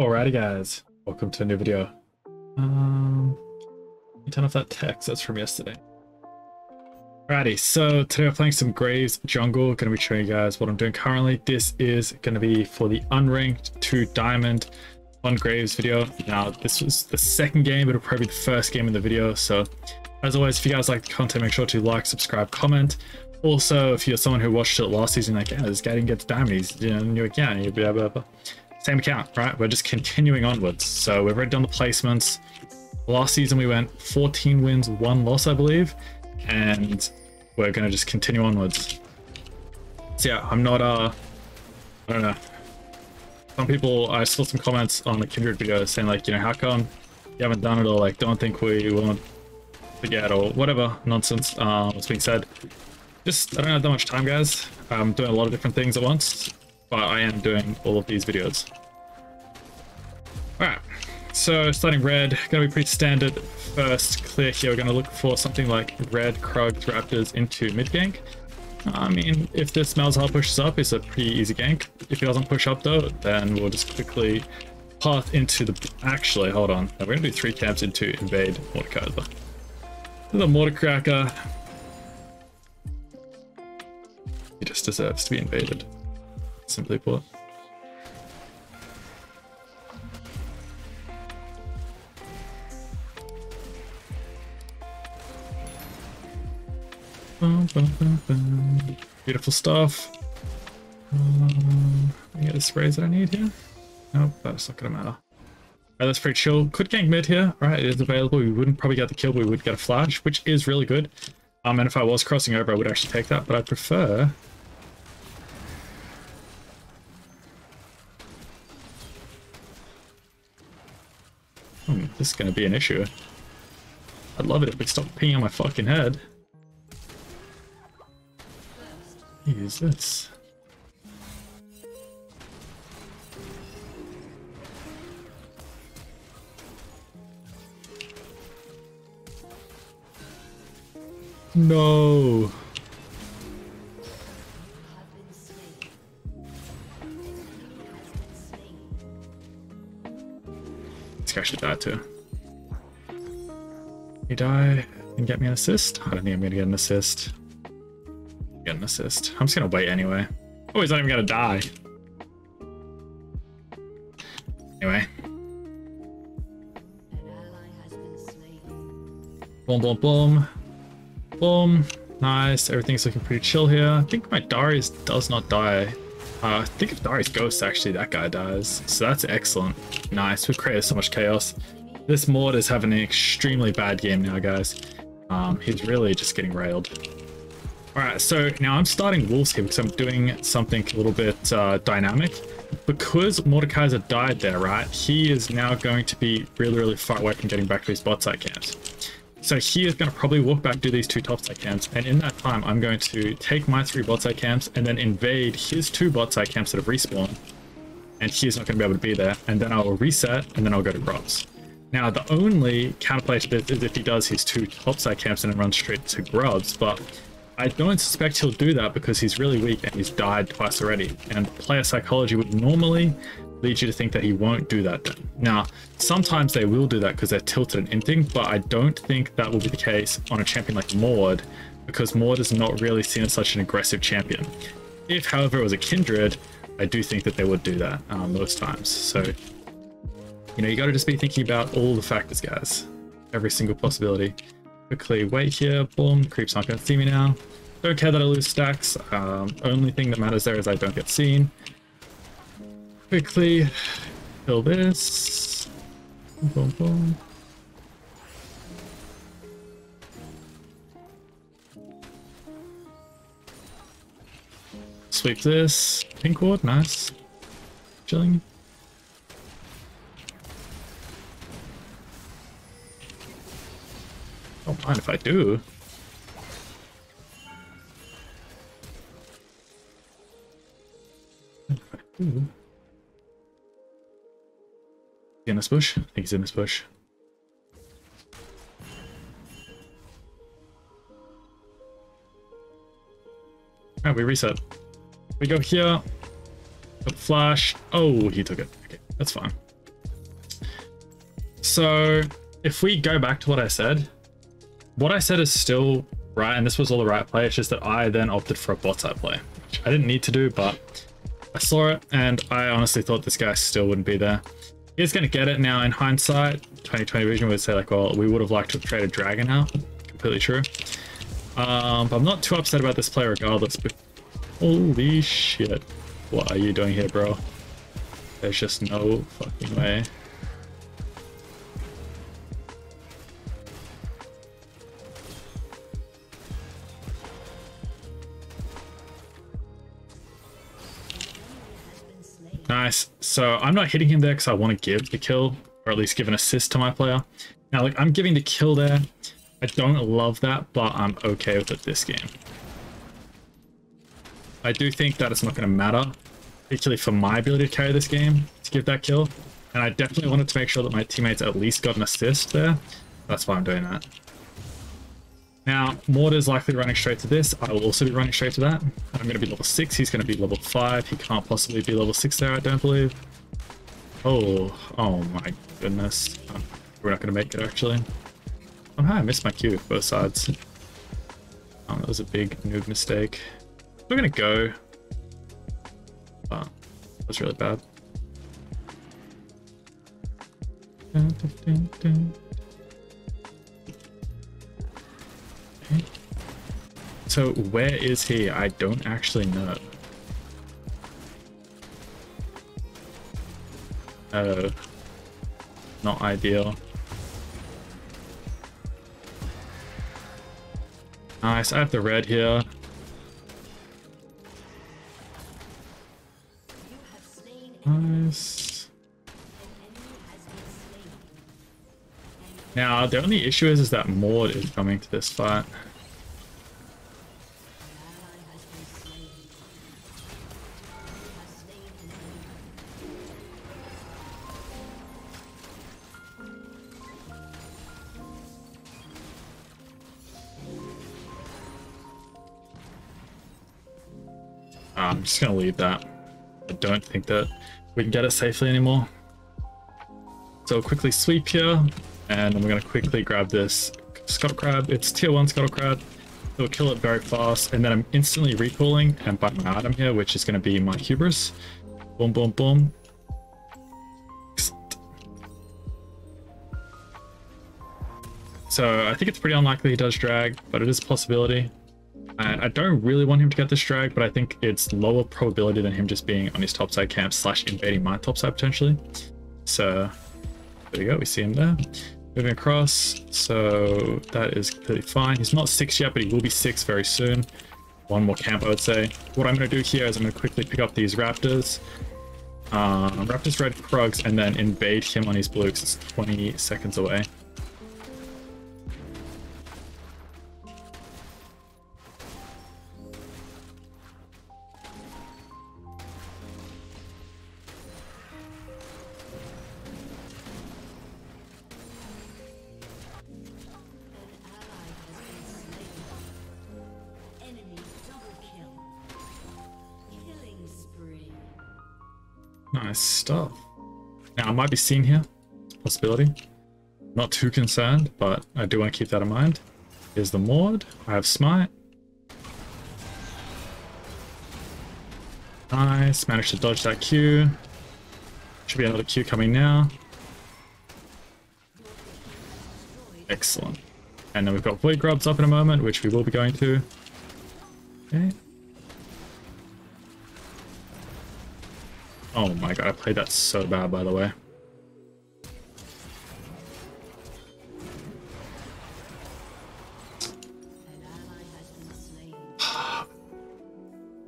Alrighty guys, welcome to a new video. Turn off that text, that's from yesterday. Alrighty, so today we're playing some Graves Jungle. Gonna be showing you guys what I'm doing currently. This is gonna be for the Unranked to Diamond on Graves video. Now this was the second game, but it'll probably be the first game in the video. So as always, if you guys like the content, make sure to like, subscribe, comment. Also, if you're someone who watched it last season, like, yeah, this guy didn't get to Diamond, he's in your account, you'll be able. Same account, right? We're just continuing onwards. So we've already done the placements. Last season we went 14 wins, 1 loss, I believe, and we're gonna just continue onwards. So yeah, I'm not I don't know. Some people, I saw some comments on the Kindred video saying like, you know, how come you haven't done it, or like don't think we won't forget or whatever nonsense what's being said. Just I don't have that much time, guys. I'm doing a lot of different things at once, but I am doing all of these videos. Alright, so starting red, gonna be pretty standard first clear here. We're gonna look for something like red Krugs, Raptors into mid gank. I mean, if this Malzahar pushes up, it's a pretty easy gank. If he doesn't push up though, then we'll just quickly path into the... Actually, hold on. Now, we're gonna do 3 camps into invade Mordekaiser. The Mordekaiser, he just deserves to be invaded. Simply put. Beautiful stuff. I get the sprays that I need here. Nope, that's not gonna matter. Right, that's pretty chill. Could gank mid here. Alright, it is available. We wouldn't probably get the kill, but we would get a flash, which is really good. And if I was crossing over, I would actually take that, but I prefer... this is going to be an issue. I'd love it if we stopped pinging on my fucking head. Use this. No. This guy should die too. You die and get me an assist? I don't think I'm gonna get an assist. Get an assist. I'm just gonna wait anyway. Oh, he's not even gonna die. Anyway. Boom, boom, boom. Boom. Nice. Everything's looking pretty chill here. I think my Darius does not die. I think if Darius ghosts, actually, that guy dies. So that's excellent. Nice. We've created so much chaos. This Mord is having an extremely bad game now, guys. He's really just getting railed. Alright, so now I'm starting wolves here because I'm doing something a little bit dynamic. Because Mordekaiser died there, right? He is now going to be really, really far away from getting back to his bot side camps. So he is going to probably walk back to these 2 top side camps, and in that time I'm going to take my 3 bot side camps and then invade his 2 bot side camps that have respawned, and he's not going to be able to be there, and then I will reset and then I'll go to Grubs. Now the only counterplay to this is if he does his 2 top side camps and then runs straight to Grubs, but I don't suspect he'll do that because he's really weak and he's died twice already, and player psychology would normally lead you to think that he won't do that then. Now, sometimes they will do that because they're tilted and inting, but I don't think that will be the case on a champion like Mord, because Mord is not really seen as such an aggressive champion. If, however, it was a Kindred, I do think that they would do that most times. So, you know, you gotta just be thinking about all the factors, guys. Every single possibility. Quickly wait here, boom, creeps aren't gonna see me now. Don't care that I lose stacks. Only thing that matters there is I don't get seen. Quickly kill this. Boom, boom. Sweep this. Pink ward, nice. Chilling. Don't mind if I do. In this bush? I think he's in this bush. Alright, we reset. We go here. Flash. Oh, he took it. Okay, that's fine. So if we go back to what I said is still right, and this was all the right play. It's just that I then opted for a bot side play, which I didn't need to do, but I saw it, and I honestly thought this guy still wouldn't be there. He's going to get it now. In hindsight, 2020 vision would say like, well, we would have liked to have traded Dragon now. Completely true. But I'm not too upset about this play regardless. But holy shit. What are you doing here, bro? There's just no fucking way. Nice. So I'm not hitting him there because I want to give the kill, or at least give an assist to my player. Now, like, I'm giving the kill there. I don't love that, but I'm okay with it this game. I do think that it's not going to matter, particularly for my ability to carry this game, to give that kill. And I definitely wanted to make sure that my teammates at least got an assist there. That's why I'm doing that. Now, Mortar's likely running straight to this. I will also be running straight to that. I'm going to be level 6. He's going to be level 5. He can't possibly be level 6 there, I don't believe. Oh my goodness. We're not going to make it, actually. Oh, I missed my Q, both sides. That was a big noob mistake. We're going to go. But that was really bad. Dun, dun, dun, dun. So where is he? I don't actually know. Oh, not ideal. Nice, I have the red here. Nice. Now, the only issue is that Mord is coming to this fight. I'm just going to leave that. I don't think that we can get it safely anymore. So we'll quickly sweep here, and I'm going to quickly grab this Scuttle Crab. It's tier 1 Scuttle Crab. It'll kill it very fast, and then I'm instantly recalling and biting my item here, which is going to be my Hubris. Boom, boom, boom. So I think it's pretty unlikely he does drag, but it is a possibility. And I don't really want him to get this drag, but I think it's lower probability than him just being on his topside camp / invading my topside potentially. So there we go, we see him there. Moving across, so that is completely fine. He's not 6 yet, but he will be 6 very soon. One more camp, I would say. What I'm going to do here is I'm going to quickly pick up these Raptors. Raptors, Red Krugs, and then invade him on his blue because it's 20 seconds away. Nice stuff. Now I might be seen here, possibility. Not too concerned, but I do want to keep that in mind. Here's the Mord. I have Smite. Nice, managed to dodge that Q. Should be another Q coming now. Excellent. And then we've got Void Grubs up in a moment, which we will be going to. Okay. Oh my god, I played that so bad, by the way.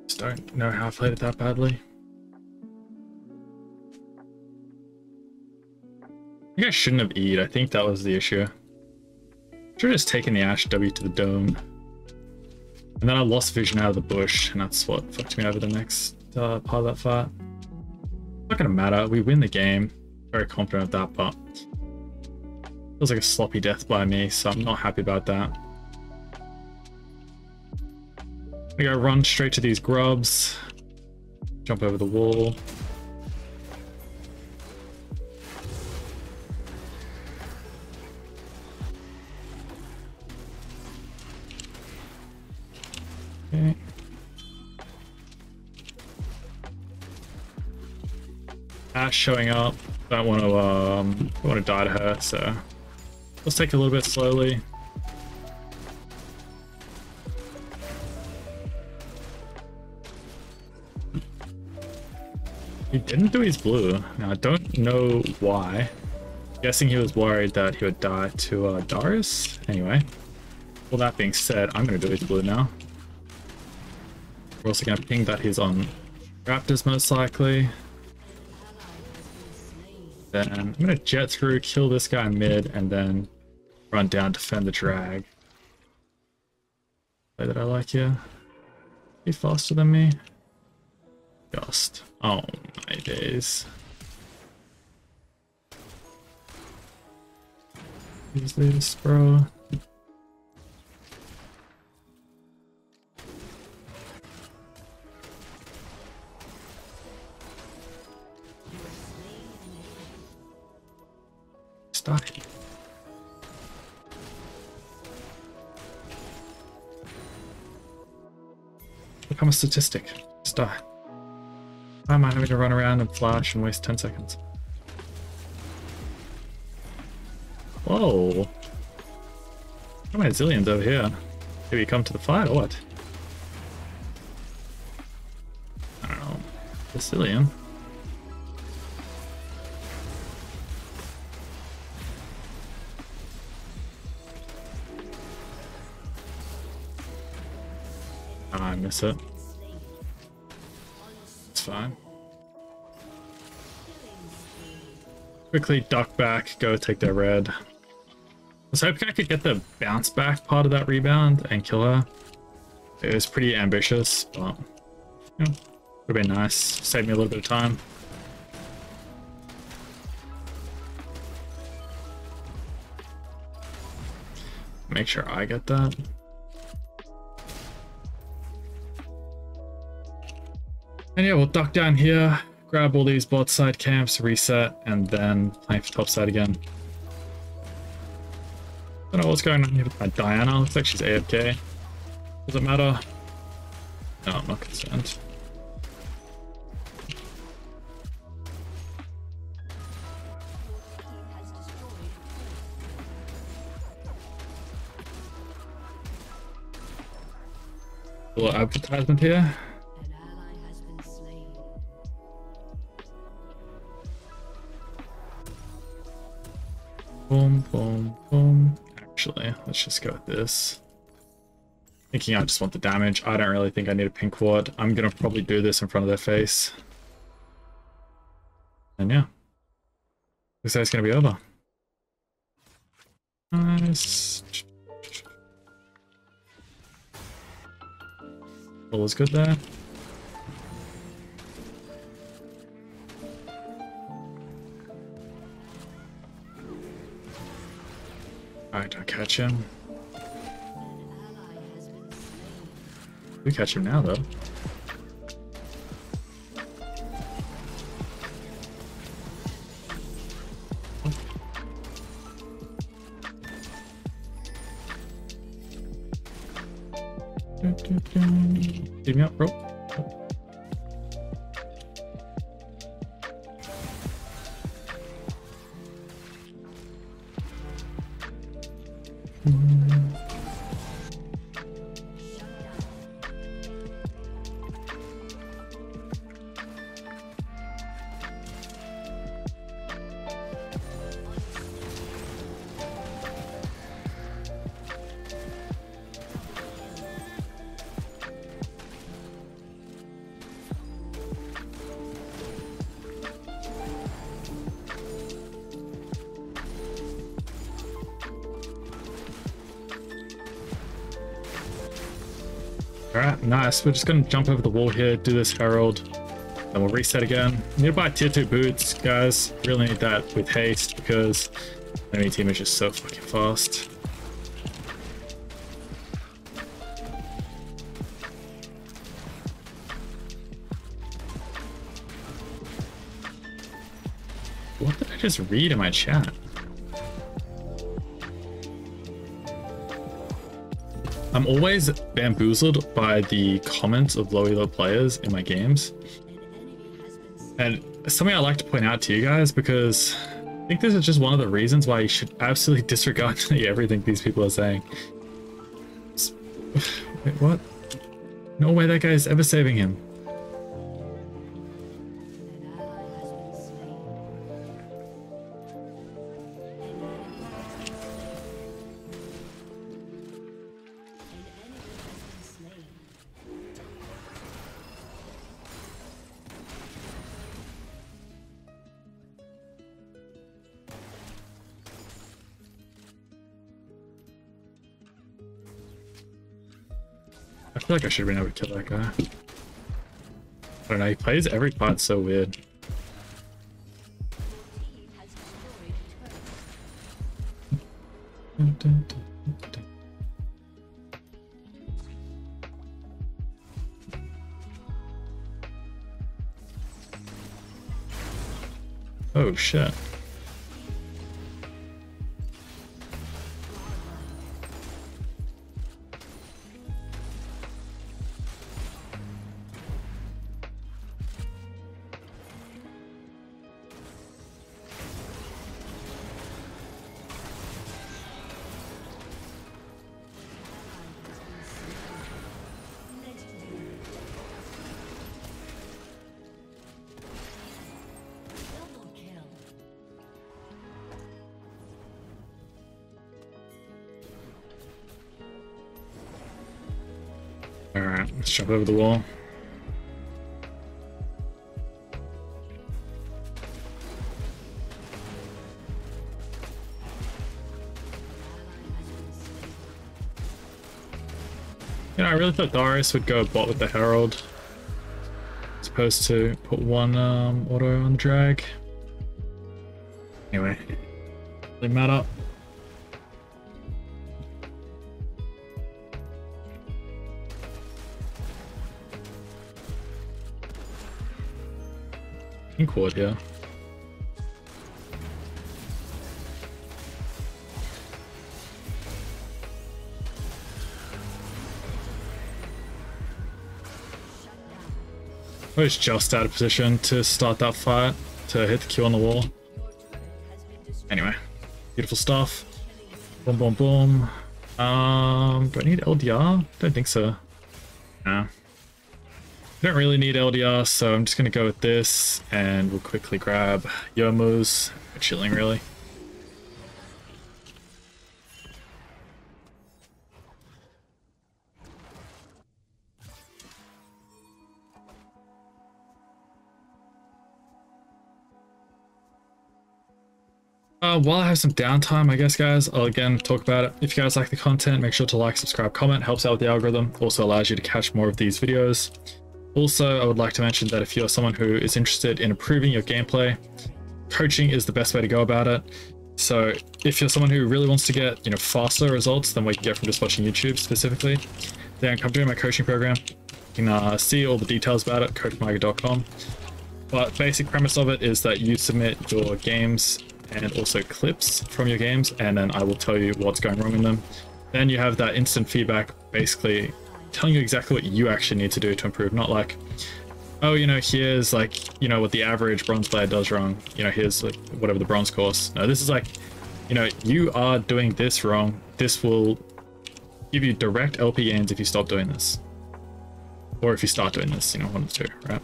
Just don't know how I played it that badly. I think I shouldn't have E'd. I think that was the issue. Should have just taken the Ashe W to the dome. And then I lost vision out of the bush, and that's what fucked me over the next part of that fight. Not gonna matter, we win the game. Very confident of that, but it was like a sloppy death by me, so I'm not happy about that. I'm gonna go run straight to these grubs, jump over the wall. Ashe showing up. Don't want to die to her, so let's take a little bit slowly. He didn't do his blue. Now I don't know why. I'm guessing he was worried that he would die to Darius. Anyway, all that being said, I'm going to do his blue now. We're also going to ping that he's on Raptors most likely. Then I'm going to jet through, kill this guy mid, and then run down, defend the drag. Play that I like here. Be faster than me. Just. Oh my days. These leaders, bro. Stop it. Become a statistic. Stop. Why am I having to run around and flash and waste 10 seconds? Whoa! How many zillions over here? Did we come to the fight or what? I don't know. A zillion. I miss it. It's fine. Quickly duck back, go take their red. I was hoping I could get the bounce back part of that rebound and kill her. It was pretty ambitious, but you know, would have been nice. Saved me a little bit of time. Make sure I get that. And yeah, we'll duck down here, grab all these bot side camps, reset, and then play for top side again. Don't know what's going on here with my Diana. Looks like she's AFK. Does it matter? No, I'm not concerned. A little advertisement here. Boom, boom, boom. Actually, let's just go with this. Thinking I just want the damage. I don't really think I need a pink ward. I'm going to probably do this in front of their face. And yeah. Looks like it's going to be over. Nice. All is good there. I don't catch him. We catch him now, though. Leave me up, bro. Alright, nice. We're just going to jump over the wall here, do this Herald, and we'll reset again. Need to buy tier 2 boots, guys. Really need that with haste because the enemy team is just so fucking fast. What did I just read in my chat? I'm always bamboozled by the comments of low elo players in my games, and It's something I like to point out to you guys, because I think this is just one of the reasons why you should absolutely disregard everything these people are saying. Wait, what? No way that guy is ever saving him. I feel like I should have been able to kill that guy. I don't know, he plays every part so weird. Oh shit. Alright, let's jump over the wall. You know, I really thought Darius would go bot with the Herald. As opposed to put one auto on drag. Anyway, doesn't matter. Quad, yeah. I was just out of position to start that fight, to hit the Q on the wall. Anyway, beautiful stuff. Boom, boom, boom. Do I need LDR? Don't think so. Nah. I don't really need LDR, so I'm just going to go with this, and we'll quickly grab Yomuu's. We're chilling, really. While I have some downtime, I guess, guys, I'll again talk about it. If you guys like the content, make sure to like, subscribe, comment. Helps out with the algorithm. Also allows you to catch more of these videos. Also, I would like to mention that if you're someone who is interested in improving your gameplay, coaching is the best way to go about it. So if you're someone who really wants to get, you know, faster results than we can get from just watching YouTube specifically, then come join my coaching program. You can see all the details about it, coachmyga.com. But basic premise of it is that you submit your games and also clips from your games, and then I will tell you what's going wrong in them. Then you have that instant feedback, basically telling you exactly what you actually need to do to improve, not like, oh, you know, here's like, you know, what the average bronze player does wrong, you know, here's like whatever the bronze course. No, this is like, you know, you are doing this wrong. This will give you direct LP gains if you stop doing this, or if you start doing this, you know, one of the two, right?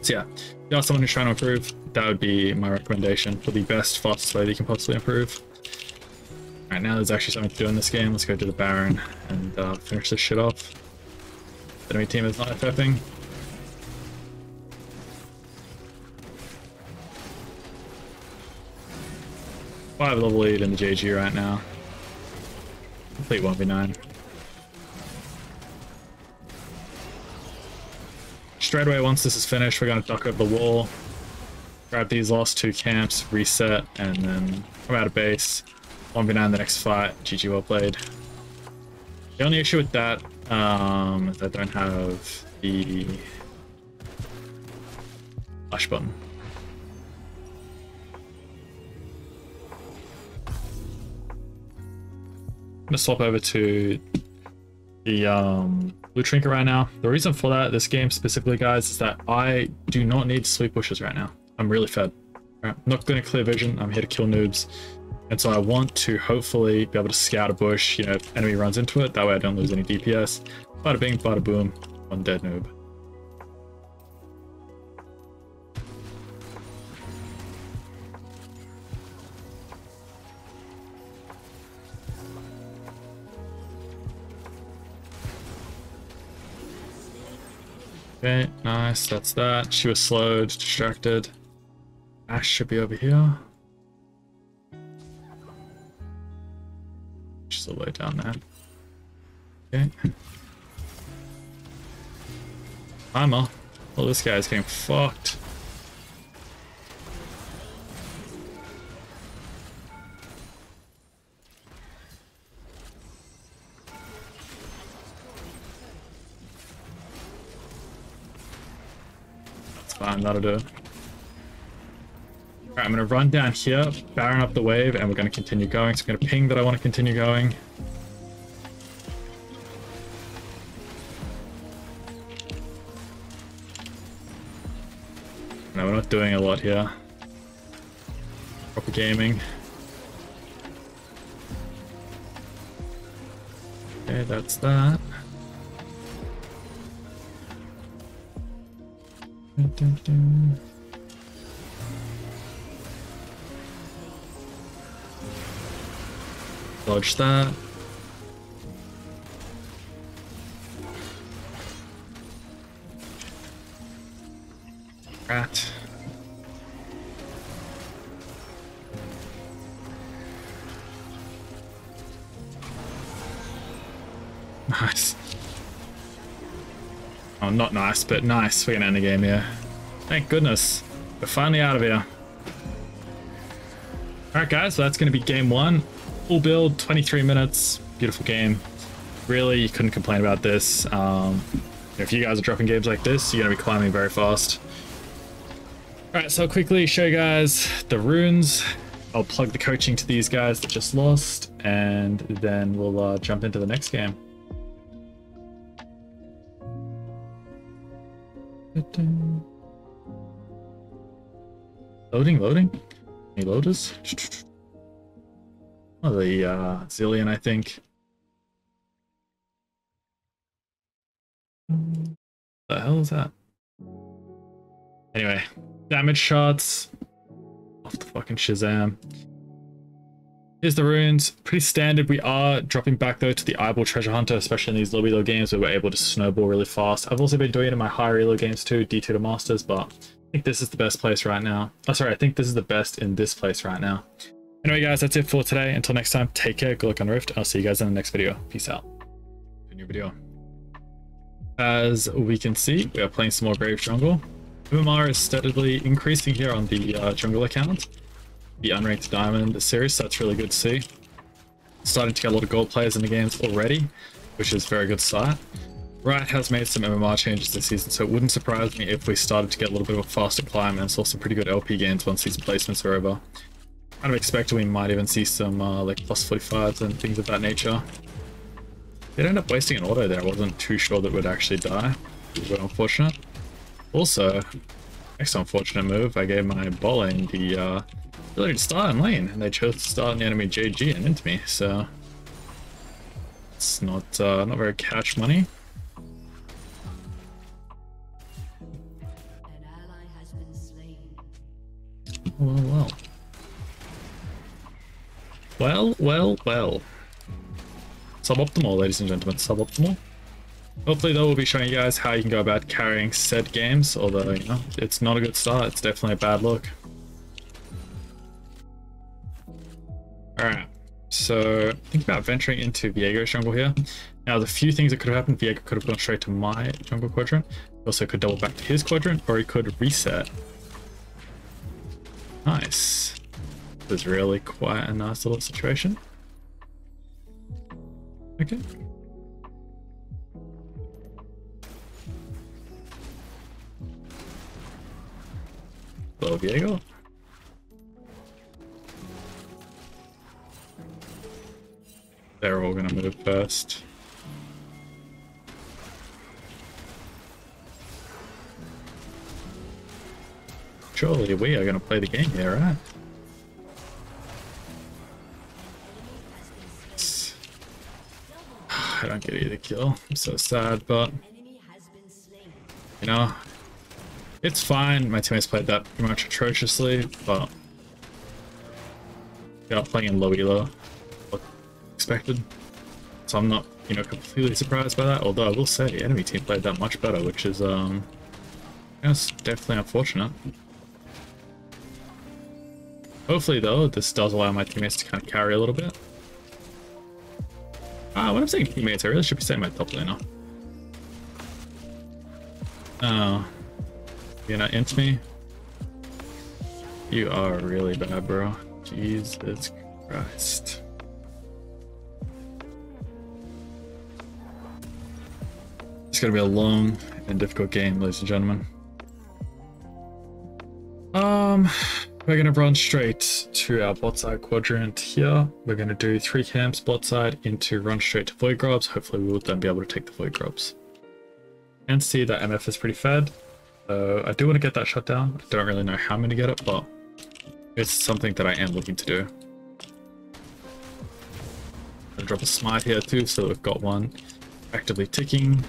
So yeah, if you are someone who's trying to improve, that would be my recommendation for the best, fastest way that you can possibly improve. Right now, there's actually something to do in this game. Let's go to the Baron and finish this shit off. The enemy team is not FFing. Five-level lead in the JG right now. Complete 1v9. Straight away, once this is finished, we're going to duck over the wall, grab these last two camps, reset, and then come out of base. 1v9 the next fight. GG, well played. The only issue with that is I don't have the flash button. I'm gonna swap over to the Blue trinket right now. The reason for that, this game specifically, guys, is that I do not need to sweep bushes right now. I'm really fed. Right? I'm not going to clear vision. I'm here to kill noobs. And so I want to hopefully be able to scout a bush, you know, if enemy runs into it. That way I don't lose any DPS. Bada bing, bada boom. One dead noob. Okay, nice, that's that. She was slowed, distracted. Ashe should be over here. She's all the way down there. Okay. Timer. Well, this guy's getting fucked. Fine, that'll do. Alright, I'm gonna run down here, Baron up the wave, and we're gonna continue going. So I'm gonna ping that I want to continue going. No, we're not doing a lot here. Proper gaming. Okay, that's that. Dodge that. Rat. Nice. Oh, not nice, but nice. We're gonna end the game here. Thank goodness. We're finally out of here. Alright guys, so that's gonna be game one. Full build, 23 minutes. Beautiful game. Really, you couldn't complain about this. If you guys are dropping games like this, you're gonna be climbing very fast. Alright, so I'll quickly show you guys the runes. I'll plug the coaching to these guys that just lost, and then we'll jump into the next game. Loading. Any loaders? Oh, the zillion, I think. What the hell is that? Anyway, damage shots. Off the fucking Shazam. Here's the runes. Pretty standard. We are dropping back though to the eyeball treasure hunter, especially in these low elo games where we're able to snowball really fast. I've also been doing it in my higher elo games too, D2 to masters, but I think this is the best place right now. Oh, sorry, I think this is the best in this place right now. Anyway, guys, that's it for today. Until next time, take care, good luck on the rift. I'll see you guys in the next video. Peace out. New video. As we can see, we are playing some more Graves jungle. MMR is steadily increasing here on the jungle account. The Unranked to Diamond series, so that's really good to see. Starting to get a lot of gold players in the games already, which is a very good sight. Riot has made some MMR changes this season, so it wouldn't surprise me if we started to get a little bit of a faster climb and saw some pretty good LP gains once these placements are over. Kind of expected we might even see some like plus 45s and things of that nature. Did end up wasting an auto there. I wasn't too sure that it would actually die. It was unfortunate. Also, next unfortunate move, I gave my bot lane the ability to start in lane, and they chose to start in the enemy JG and into me, so it's not very cash money. Well. Suboptimal, ladies and gentlemen, suboptimal. Hopefully though, we'll be showing you guys how you can go about carrying said games, although, you know, it's not a good start. It's definitely a bad look. Alright, so think about venturing into Viego's jungle here. Now, there's a few things that could have happened. Viego could have gone straight to my jungle quadrant. He also could double back to his quadrant, or he could reset. Nice. This is really quite a nice little situation. Okay. Hello, Viego. They're all gonna move first. Surely we are going to play the game here, right? I don't get either kill. I'm so sad, but you know, it's fine. My teammates played that pretty much atrociously, but they are playing in low elo, like expected. So I'm not, you know, completely surprised by that. Although I will say, the enemy team played that much better, which is it's definitely unfortunate. Hopefully, though, this does allow my teammates to kind of carry a little bit. When I'm saying teammates, I really should be saying my top laner. Oh, you're not into me? You are really bad, bro. Jesus Christ. It's gonna be a long and difficult game, ladies and gentlemen. We're gonna run straight to our bot side quadrant here. We're gonna do 3 camps bot side into run straight to Void Grubs. Hopefully we will then be able to take the Void Grubs. And see that MF is pretty fed. I do want to get that shut down. I don't really know how I'm gonna get it, but it's something that I am looking to do. I'm gonna drop a smite here too, so we've got one actively ticking.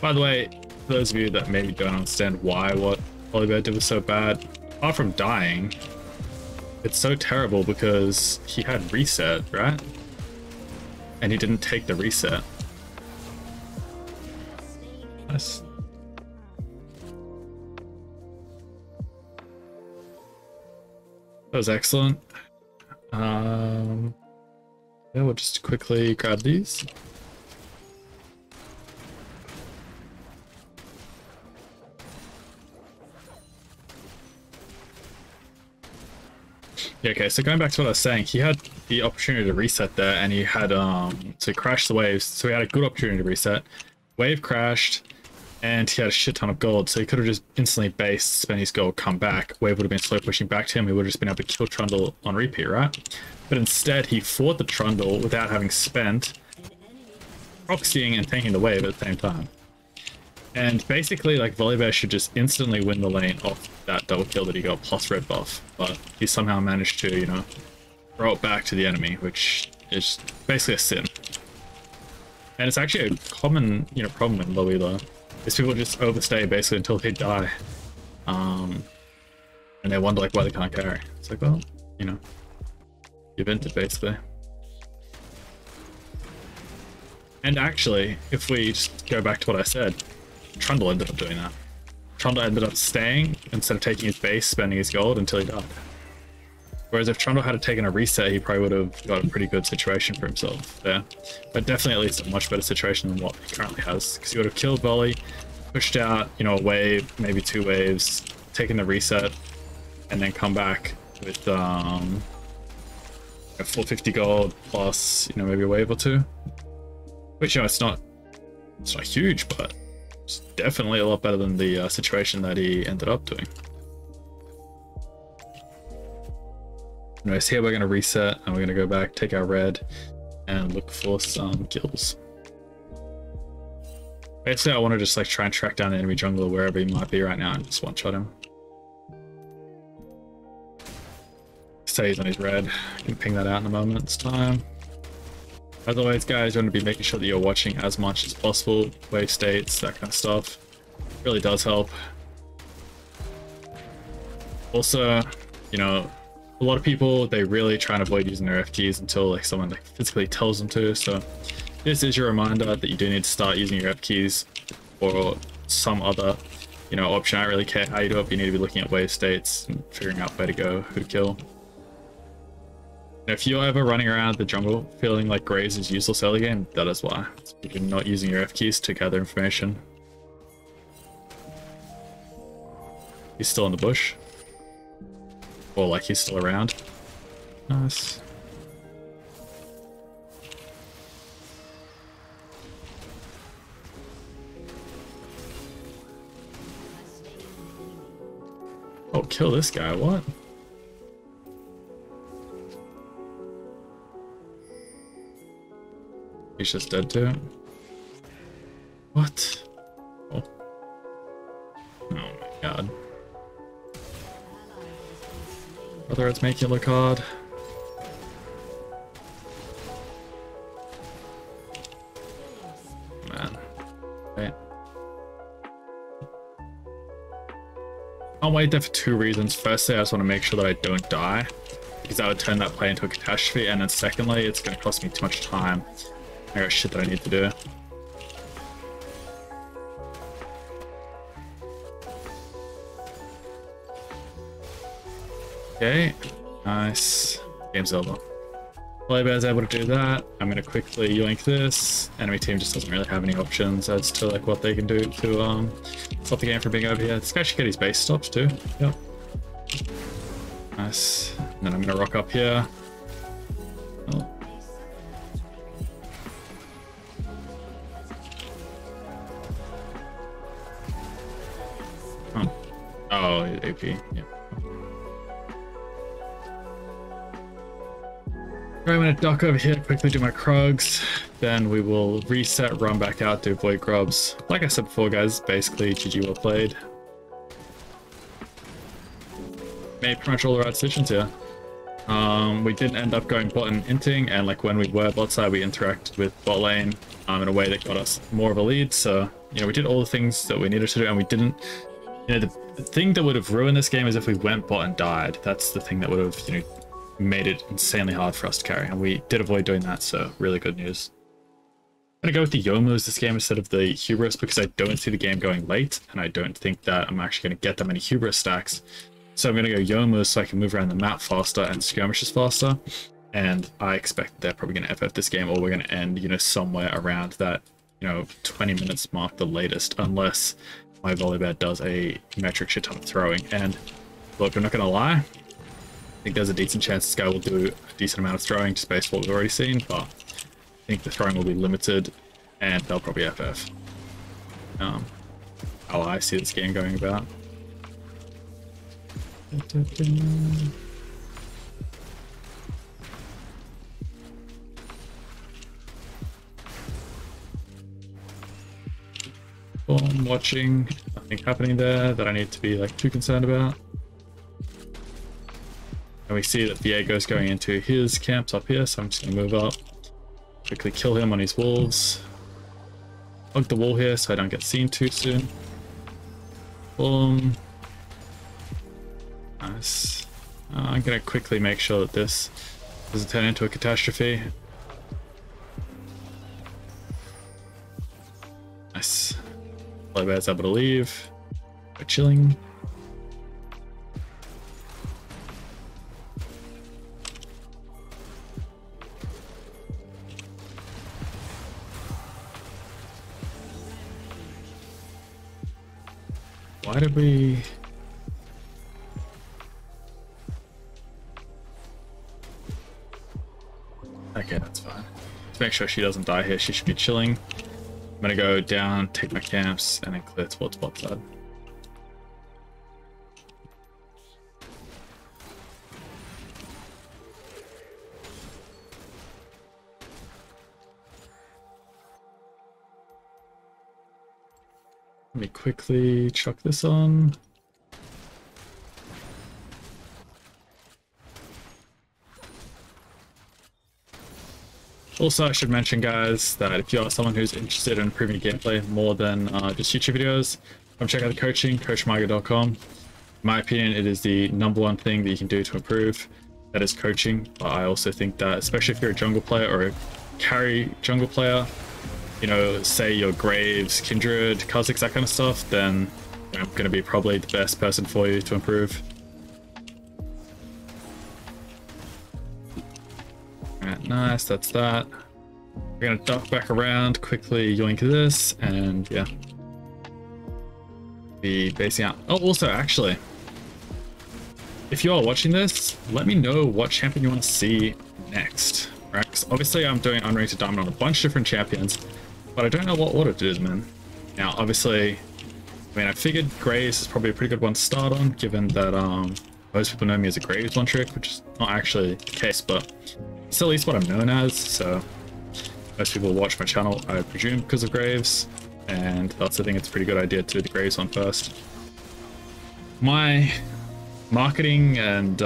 By the way, for those of you that maybe don't understand why what Volibear did was so bad, apart from dying, it's so terrible because he had reset, right? And he didn't take the reset. Nice. That was excellent. Yeah, we'll just quickly grab these. Yeah, okay, so going back to what I was saying, he had the opportunity to reset there, and he had to crash the waves, so he had a good opportunity to reset. Wave crashed, and he had a shit ton of gold, so he could have just instantly based, spent his gold, come back. Wave would have been slow pushing back to him, he would have just been able to kill Trundle on repeat, right? But instead, he fought the Trundle without having spent, proxying and tanking the wave at the same time. And basically, like, Volibear should just instantly win the lane off that double kill that he got, plus red buff. But he somehow managed to, you know, throw it back to the enemy, which is basically a sin. And it's actually a common, you know, problem in low elo, is people just overstay basically until they die. And they wonder, like, why they can't carry. It's like, well, you know, you vented, basically. And actually, if we just go back to what I said, Trundle ended up doing that. Trundle ended up staying instead of taking his base, spending his gold until he died. Whereas if Trundle had taken a reset, he probably would have got a pretty good situation for himself there. But definitely at least a much better situation than what he currently has. Because he would have killed Volley, pushed out, you know, a wave, maybe 2 waves, taken the reset, and then come back with a 450 gold plus, you know, maybe a wave or 2. Which, you know, it's not huge, but it's definitely a lot better than the situation that he ended up doing. Anyways, here we're going to reset and we're going to go back, take our red, and look for some kills. Basically, I want to just like try and track down the enemy jungler wherever he might be right now and just one-shot him. Say he's on his red. I can ping that out in a moment's time. As always, guys, you want to be making sure that you're watching as much as possible, wave states, that kind of stuff. It really does help. Also, you know, a lot of people, they really try and avoid using their F keys until like someone like physically tells them to. So this is your reminder that you do need to start using your F keys or some other, you know, option. I don't really care how you do it, but you need to be looking at wave states and figuring out where to go, who to kill. If you're ever running around the jungle feeling like Graves is useless early game, that is why. It's because you're not using your F keys to gather information. He's still in the bush. Or like he's still around. Nice. Oh, kill this guy, what? He's just dead too. What? Oh. Oh my god. Brother, it's making it look hard. Man. Okay. I'll wait there for two reasons. Firstly, I just want to make sure that I don't die, because that would turn that play into a catastrophe, and then secondly, it's going to cost me too much time. I got shit that I need to do. Okay, nice. Game's over. Volibear's able to do that. I'm gonna quickly yoink this. Enemy team just doesn't really have any options as to like what they can do to stop the game from being over here. This guy should get his base stops too. Yep. Nice. And then I'm gonna rock up here. Oh. Huh. Oh, AP. Yeah. I'm going to duck over here, quickly do my Krugs, then we will reset, run back out, do Void Grubs. Like I said before, guys, basically GG well played. Made pretty much all the right decisions here. We didn't end up going bot and inting, and like when we were bot side, we interacted with bot lane in a way that got us more of a lead. So, you know, we did all the things that we needed to do, and we didn't... You know, the thing that would have ruined this game is if we went bot and died. That's the thing that would have, you know, made it insanely hard for us to carry, and we did avoid doing that, so really good news. I'm gonna go with the Yomuu's this game instead of the Hubris, because I don't see the game going late, and I don't think that I'm actually gonna get that many Hubris stacks. So I'm gonna go Yomuu's so I can move around the map faster and skirmishes faster, and I expect they're probably gonna FF this game, or we're gonna end, you know, somewhere around that, you know, 20 minutes mark the latest, unless my Volibear does a metric shit ton of throwing. And look, I'm not gonna lie, I think there's a decent chance this guy will do a decent amount of throwing just based on what we've already seen, but I think the throwing will be limited and they'll probably FF. How I see this game going about. Well, I'm watching, nothing happening there that I need to be like too concerned about. And we see that Viego's going into his camps up here, so I'm just going to move up. Quickly kill him on his wolves. Hug the wall here so I don't get seen too soon. Boom. Nice. I'm going to quickly make sure that this doesn't turn into a catastrophe. Nice. Volibear's able to leave. We're chilling. Why did we... Okay, that's fine. Let's make sure she doesn't die here. She should be chilling. I'm gonna go down, take my camps, and then clear towards bot side. Let me quickly chuck this on. Also, I should mention, guys, that if you are someone who's interested in improving gameplay more than just YouTube videos, come check out the coaching, coachmyga.com. In my opinion, it is the #1 thing that you can do to improve. That is coaching. But I also think that, especially if you're a jungle player or a carry jungle player, you know, say your Graves, Kindred, Kha'Zix, that kind of stuff, then I'm going to be probably the best person for you to improve. Alright, nice, that's that. We're going to duck back around, quickly yoink this, and yeah. Be basing out. Oh, also, actually, if you are watching this, let me know what champion you want to see next. Right, 'cause obviously I'm doing Unranked to Diamond on a bunch of different champions, but I don't know what order to do them in. Now, obviously, I mean, I figured Graves is probably a pretty good one to start on, given that most people know me as a Graves one trick, which is not actually the case, but it's at least what I'm known as, so Most people watch my channel, I presume, because of Graves, and that's, I think it's a pretty good idea to do the Graves one first. My marketing and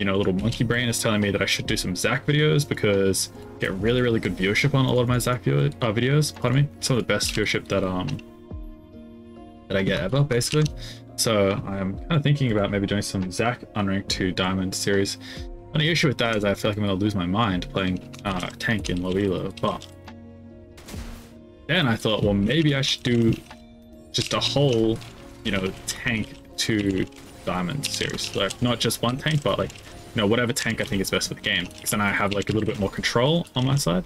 you know, little monkey brain is telling me that I should do some Zach videos because I get really good viewership on a lot of my Zach videos. Pardon me, some of the best viewership that I get ever, basically. So I'm kind of thinking about maybe doing some Zach Unranked to Diamond series. The only issue with that is I feel like I'm gonna lose my mind playing tank in low elo. But then I thought, well, maybe I should do just a whole, you know, tank to Diamond series, like not just one tank, but like, you know, whatever tank I think is best for the game, because then I have like a little bit more control on my side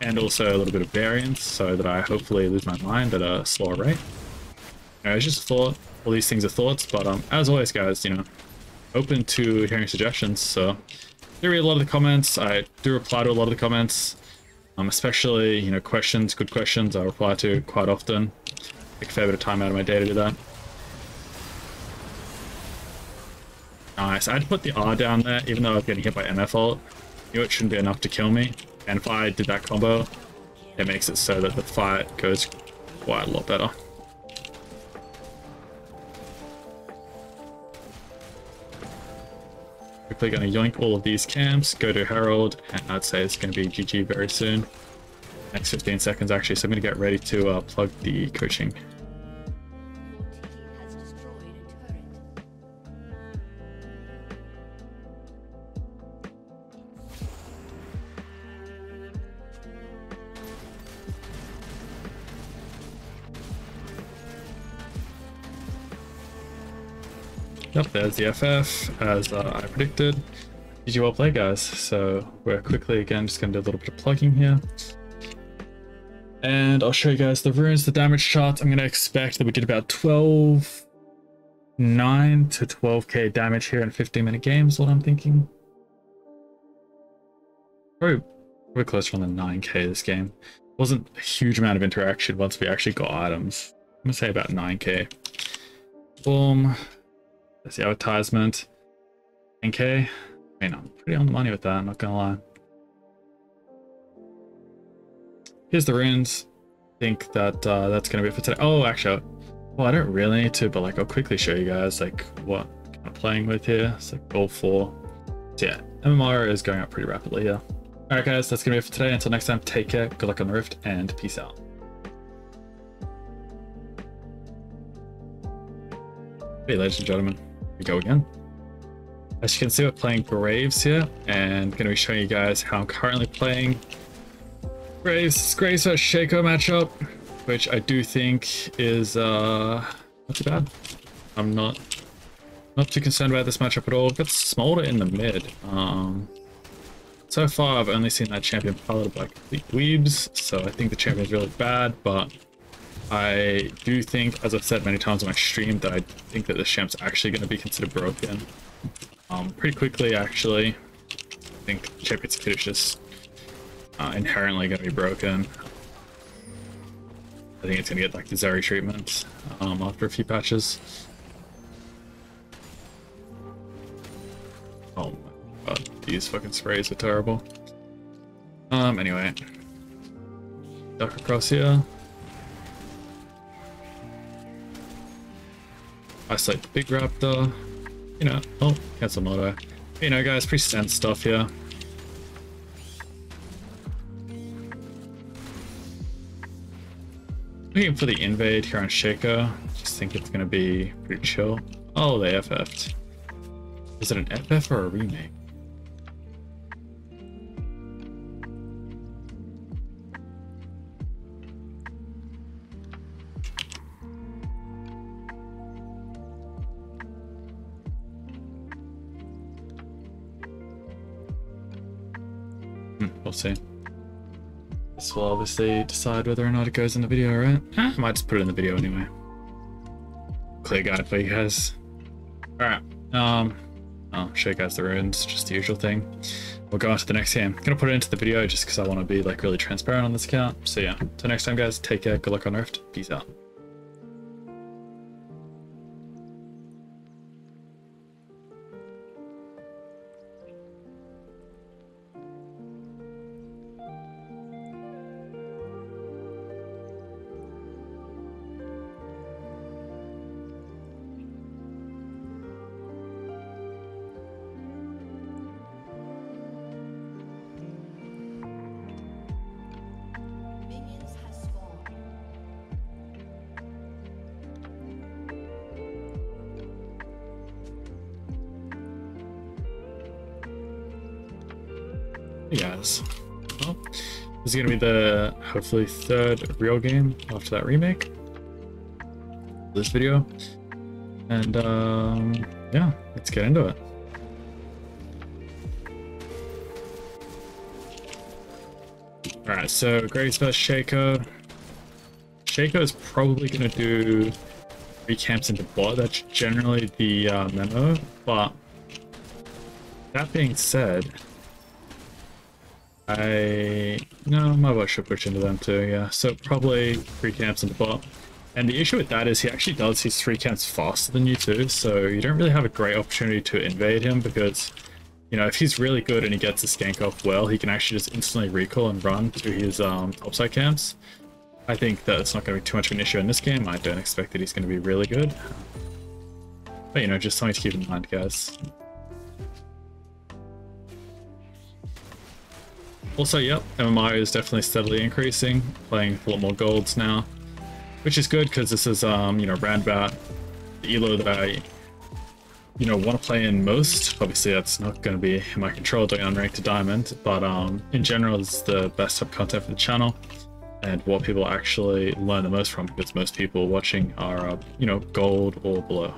and also a little bit of variance so that I hopefully lose my mind at a slower rate. You know, it's just a thought. All these things are thoughts, but as always, guys, you know, open to hearing suggestions. So I do read a lot of the comments, I do reply to a lot of the comments, especially, you know, questions, good questions I reply to quite often. Take a fair bit of time out of my day to do that. Nice. I had to put the R down there, even though I was getting hit by MF ult. I knew it shouldn't be enough to kill me, and if I did that combo, it makes it so that the fight goes quite a lot better. Quickly going to yoink all of these camps, go to Herald, and I'd say it's going to be GG very soon. Next 15 seconds, actually, so I'm going to get ready to plug the coaching. Yep, there's the FF, as I predicted. GG, well played, guys. So we're quickly, again, just going to do a little bit of plugging here. And I'll show you guys the runes, the damage charts. I'm going to expect that we did about 9 to 12k damage here in 15-minute games, what I'm thinking. Probably closer on the 9k this game. Wasn't a huge amount of interaction once we actually got items. I'm going to say about 9k. Boom. That's the advertisement. 10k. I mean, I'm pretty on the money with that, I'm not gonna lie. Here's the runes. I think that that's gonna be it for today. Oh, actually, well, I don't really need to, but like I'll quickly show you guys like what I'm playing with here. It's like all four. So yeah, MMR is going up pretty rapidly here. All right, guys, that's gonna be it for today. Until next time, take care. Good luck on the Rift, and peace out. Hey, ladies and gentlemen. Go again. As you can see, we're playing Graves here, and going to be showing you guys how I'm currently playing Graves vs Shaco matchup, which I do think is not too bad. I'm not too concerned about this matchup at all. I've got Smolder in the mid. So far I've only seen that champion piloted by complete dweebs, so I think the champion is really bad, but I do think, as I've said many times on my stream, that I think that the champ's actually going to be considered broken pretty quickly, actually. I think Champion's Kid is just inherently going to be broken. I think it's going to get like the Zeri treatment after a few patches. Oh my god, these fucking sprays are terrible. Anyway. Duck across here. Isolate the big raptor, you know. Oh, cancel moto. You know, guys, pretty standard stuff here. Looking for the invade here on Shaco. Just think it's gonna be pretty chill. Oh, they FF'd. Is it an FF or a remake? We'll see. This will obviously decide whether or not it goes in the video, right? I might just put it in the video anyway. Clear guide for you guys. Alright, I'll show you guys the runes, just the usual thing. We'll go on to the next game. I'm gonna put it into the video just because I want to be like really transparent on this account. So yeah, till next time, guys, take care, good luck on Rift, peace out. Hey guys, well, this is gonna be the hopefully third real game after that remake, this video, and yeah, let's get into it. All right, so Graves vs Shaco. Shaco is probably gonna do three camps into bot. That's generally the memo, but that being said, my bot should push into them too, yeah. So probably three camps into bot. And the issue with that is he actually does his three camps faster than you too, so you don't really have a great opportunity to invade him because, you know, if he's really good and he gets the skank off well, he can actually just instantly recall and run to his topside camps. I think that's not going to be too much of an issue in this game. I don't expect that he's going to be really good. But, you know, just something to keep in mind, guys. Also, yep, MMR is definitely steadily increasing, playing a lot more golds now, which is good because this is, you know, round about the elo that I, you know, want to play in most. Obviously, that's not going to be in my control doing Unranked to Diamond, but in general, it's the best type of content for the channel and what people actually learn the most from, because most people watching are, you know, gold or below.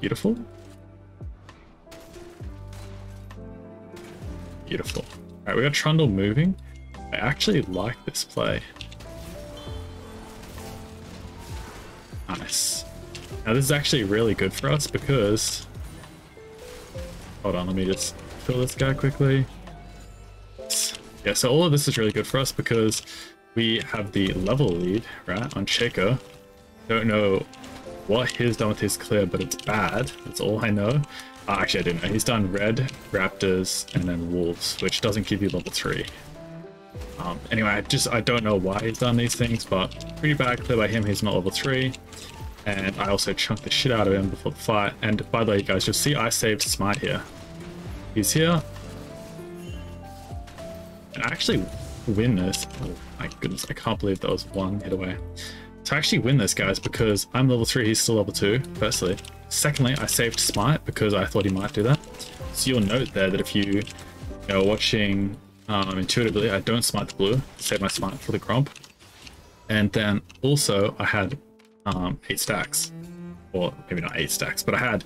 Beautiful. Beautiful. Alright, we got Trundle moving. I actually like this play. Nice. Now this is actually really good for us because... Hold on, let me just kill this guy quickly. Yeah, so all of this is really good for us because we have the level lead, right, on Shaco. Don't know what he's done with his clear, but it's bad. That's all I know. Actually, I didn't know. He's done red, raptors, and then wolves, which doesn't give you level 3. Anyway, I don't know why he's done these things, but pretty bad clear by him. He's not level 3. And I also chunked the shit out of him before the fight. And by the way, you guys, you'll see I saved Smite here. He's here. And I actually win this. Oh my goodness, I can't believe that was one hit away. So I actually win this, guys, because I'm level 3, he's still level 2, firstly. Secondly, I saved Smite because I thought he might do that. So you'll note there that if you are watching intuitively, I don't smite the blue, save my Smite for the Grump. And then also I had 8 stacks, or maybe not 8 stacks, but I had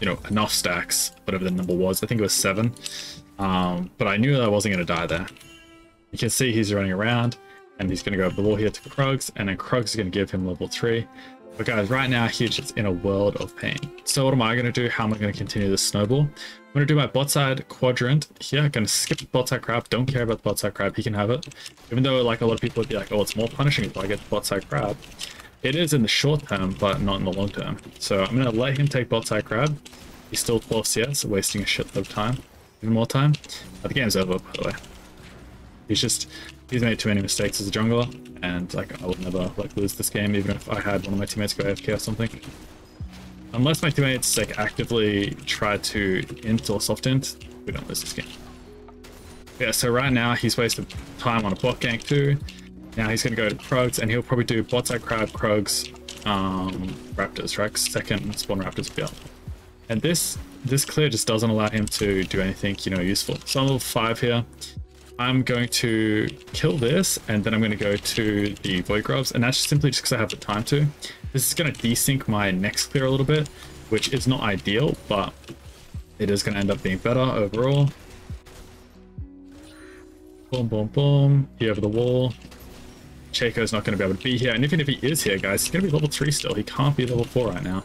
you know, enough stacks, whatever the number was, I think it was 7. But I knew that I wasn't going to die there. You can see he's running around and he's going to go below here to Krugs, and then Krugs is going to give him level 3. But guys, right now he's just in a world of pain. So what am I going to do? How am I going to continue this snowball? I'm going to do my bot side quadrant here. I'm going to skip the bot side crab. Don't care about the bot side crab. He can have it. Even though like a lot of people would be like, oh, it's more punishing if I get the bot side crab. It is in the short term, but not in the long term. So I'm going to let him take bot side crab. He's still 12 CS, wasting a shitload of time. Even more time. The game's over, by the way. He's made too many mistakes as a jungler, and like I would never like lose this game even if I had one of my teammates go AFK or something. Unless my teammates like actively try to int or soft int, we don't lose this game. Yeah, so right now he's wasted time on a bot gank too. Now he's gonna go to Krugs and he'll probably do bot side crab, Krugs, raptors, right? Second spawn raptors build. And this clear just doesn't allow him to do anything, you know, useful. So I'm level 5 here. I'm going to kill this, and then I'm going to go to the Void Grubs, and that's simply just because I have the time to. This is going to desync my next clear a little bit, which is not ideal, but it is going to end up being better overall. Boom, boom, boom. Here over the wall. Shaco's not going to be able to be here, and even if he is here, guys, he's going to be level 3 still. He can't be level 4 right now.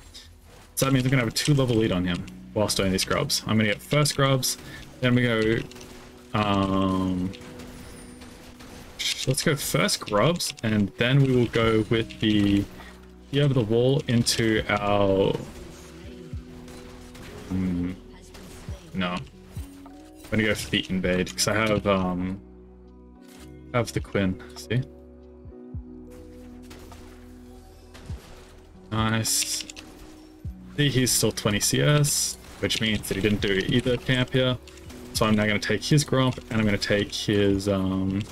So that means I'm going to have a 2-level lead on him whilst doing these grubs. I'm going to get first grubs, then we go... let's go first grubs, and then we will go with the over the wall into our no, I'm gonna go for the invade because I have the Quinn. See, nice. See, he's still 20 CS, which means that he didn't do either camp here. So I'm now going to take his Grump, and I'm going to take his wolves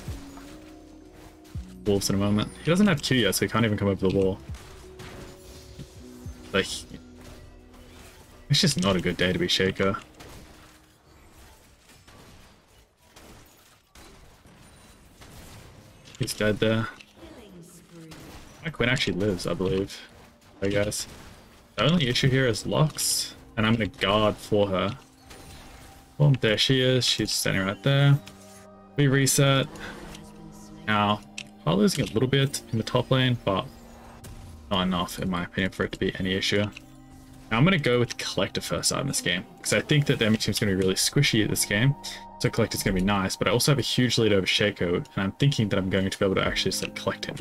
in a moment. He doesn't have Q yet, so he can't even come over the wall. Like, it's just not a good day to be Shaco. He's dead there. My Quinn actually lives, I believe. I guess. The only issue here is Lux, and I'm going to guard for her. Well, there she is. She's standing right there. We reset. Now, we're losing a little bit in the top lane, but not enough, in my opinion, for it to be any issue. Now, I'm going to go with Collector first out in this game, because I think that the enemy team's going to be really squishy at this game. So Collector's going to be nice, but I also have a huge lead over Shaco, and I'm thinking that I'm going to be able to actually just, like, collect him.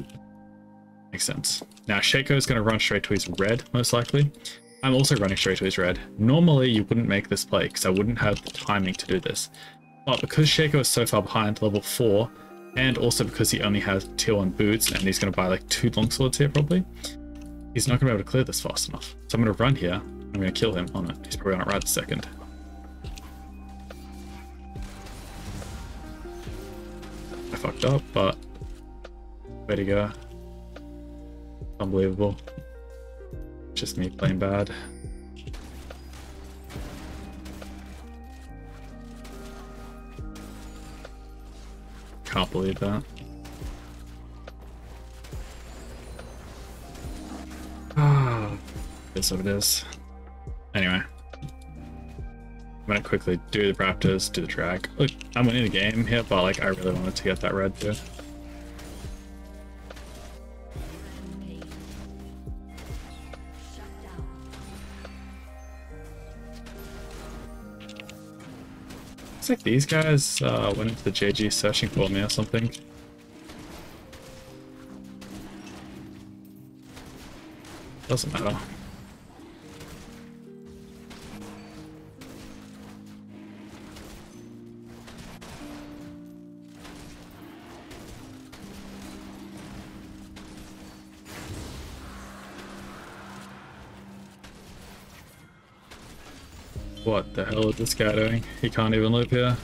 Makes sense. Now, Shaco is going to run straight to his red, most likely. I'm also running straight to his red. Normally, you wouldn't make this play because I wouldn't have the timing to do this. But because Shaco is so far behind level 4, and also because he only has tier 1 boots, and he's going to buy like 2 longswords here probably, he's not going to be able to clear this fast enough. So I'm going to run here. I'm going to kill him on it. He's probably on it right this second. I fucked up, but way to go. Unbelievable. Just me playing bad. Can't believe that. Ah, that's what it is. Anyway, I'm gonna quickly do the Raptors, do the drag. Look, I'm winning the game here, but like I really wanted to get that red too. Like these guys went into the JG searching for me or something. Doesn't matter. What the hell is this guy doing? He can't even live here.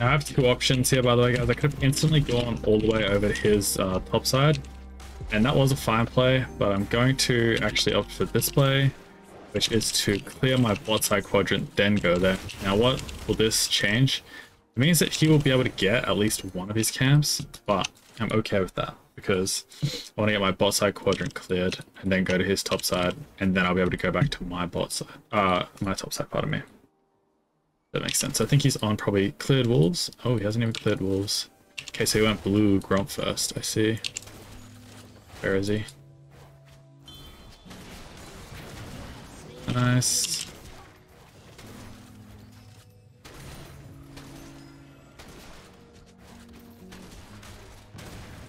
Now I have 2 options here, by the way, guys. I could have instantly gone all the way over to his top side, and that was a fine play, but I'm going to actually opt for this play, which is to clear my bot side quadrant, then go there. Now what will this change? It means that he will be able to get at least one of his camps, but I'm okay with that because I want to get my bot side quadrant cleared and then go to his top side, and then I'll be able to go back to my bot side, my top side, pardon me. That makes sense. I think he's on probably cleared wolves. Oh, he hasn't even cleared wolves. Okay, so he went blue grump first, I see. Where is he? Nice.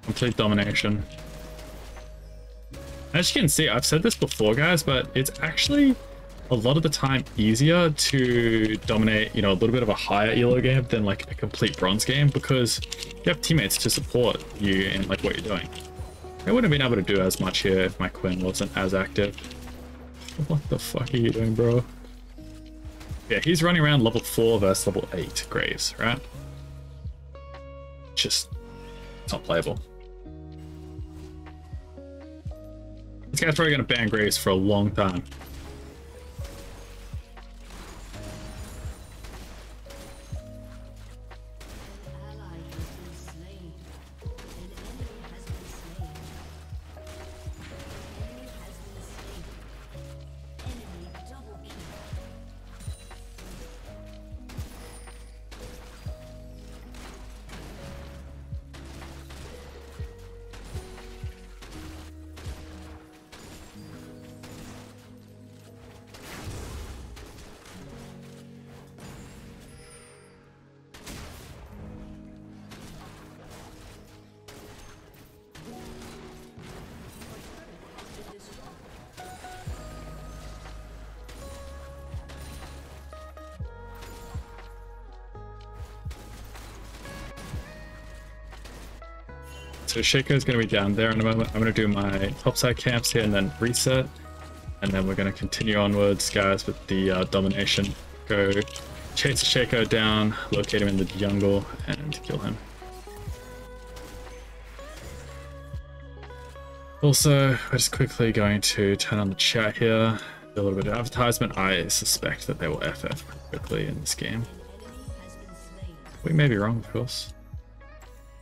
Complete domination. As you can see, I've said this before, guys, but it's actually a lot of the time easier to dominate, you know, a little bit of a higher elo game than like a complete bronze game, because you have teammates to support you in like what you're doing. I wouldn't have been able to do as much here if my Quinn wasn't as active. What the fuck are you doing, bro? Yeah, he's running around level 4 versus level 8 Graves, right? Just, it's not playable. This guy's probably going to ban Graves for a long time. So Shaco is going to be down there in a moment. I'm going to do my topside camps here and then reset. And then we're going to continue onwards, guys, with the domination. Go chase Shaco down, locate him in the jungle, and kill him. Also, we're just quickly going to turn on the chat here. Do a little bit of advertisement. I suspect that they will FF quickly in this game. We may be wrong, of course.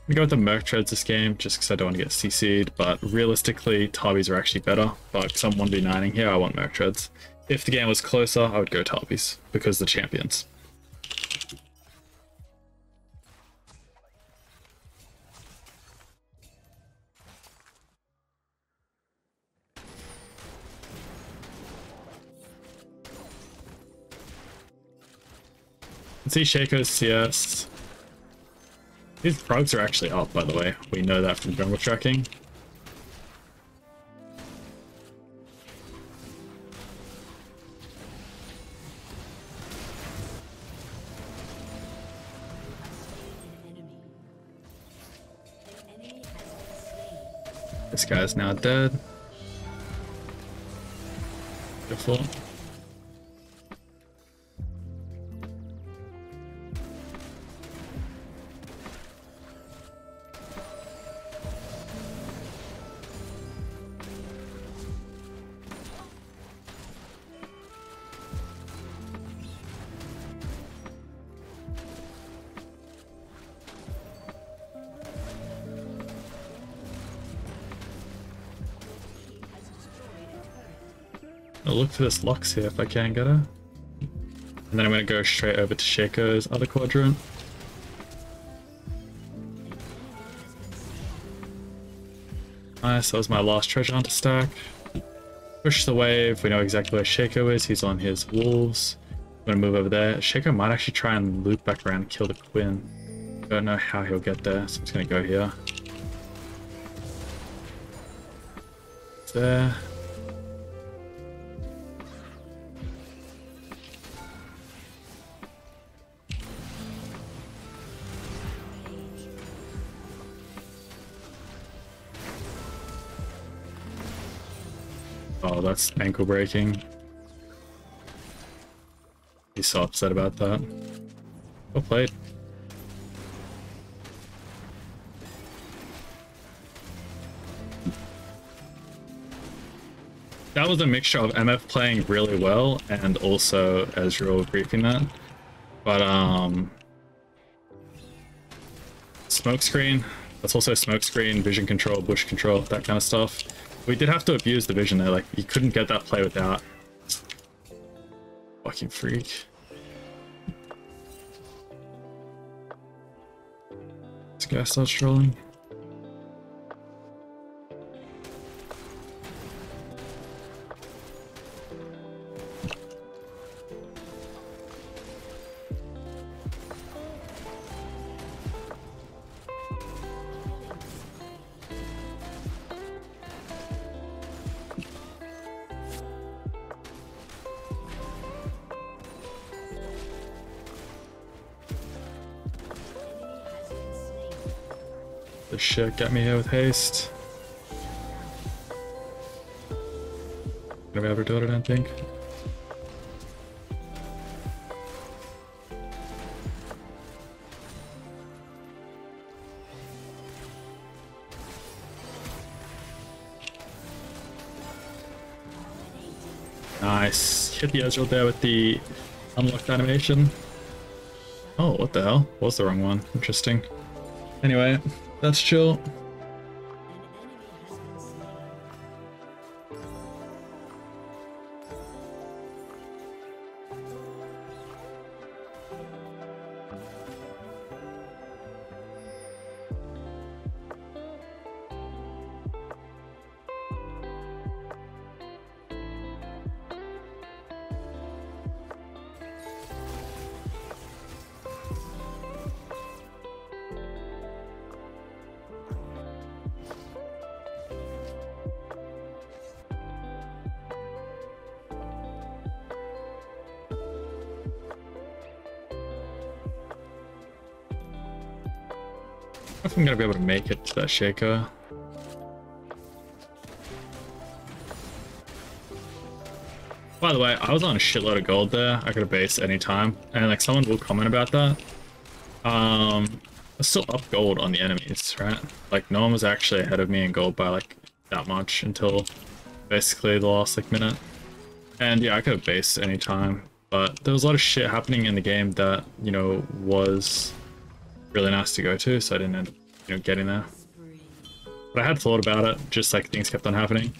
I'm going to go with the Merc Treads this game, just because I don't want to get CC'd, but realistically, Tarbies are actually better. But because I'm 1v9ing here, I want Merc Treads. If the game was closer, I would go Tarbies, because they're champions. See Shaco's CS. His progs are actually up, by the way. We know that from jungle tracking. This guy's now dead. Beautiful. I'll look for this Lux here if I can get her. And then I'm going to go straight over to Shaco's other quadrant. Nice, that was my last treasure hunter stack. Push the wave, we know exactly where Shaco is, he's on his wolves. I'm going to move over there. Shaco might actually try and loop back around and kill the Quinn. I don't know how he'll get there, so I'm just going to go here. There. Oh, that's ankle breaking. He's so upset about that. Well played. That was a mixture of MF playing really well and also Ezreal griefing that. But smokescreen. That's also smokescreen, vision control, bush control, that kind of stuff. We did have to abuse the vision there, like, you couldn't get that play without. Fucking freak. This guy starts trolling. This shit got me here with haste. Gonna be able to do it, I don't think. Nice. Hit the Ezreal there with the unlocked animation. Oh, what the hell? What was the wrong one? Interesting. Anyway. That's chill. I don't know if I'm going to be able to make it to that Shaco. By the way, I was on a shitload of gold there. I could have based any time. And like someone will comment about that. I was still up gold on the enemies, right? Like no one was actually ahead of me in gold by like that much until basically the last like minute. And yeah, I could have based any time, but there was a lot of shit happening in the game that, you know, was really nice to go to, so I didn't end up, you know, getting there. But I had thought about it, just like things kept on happening.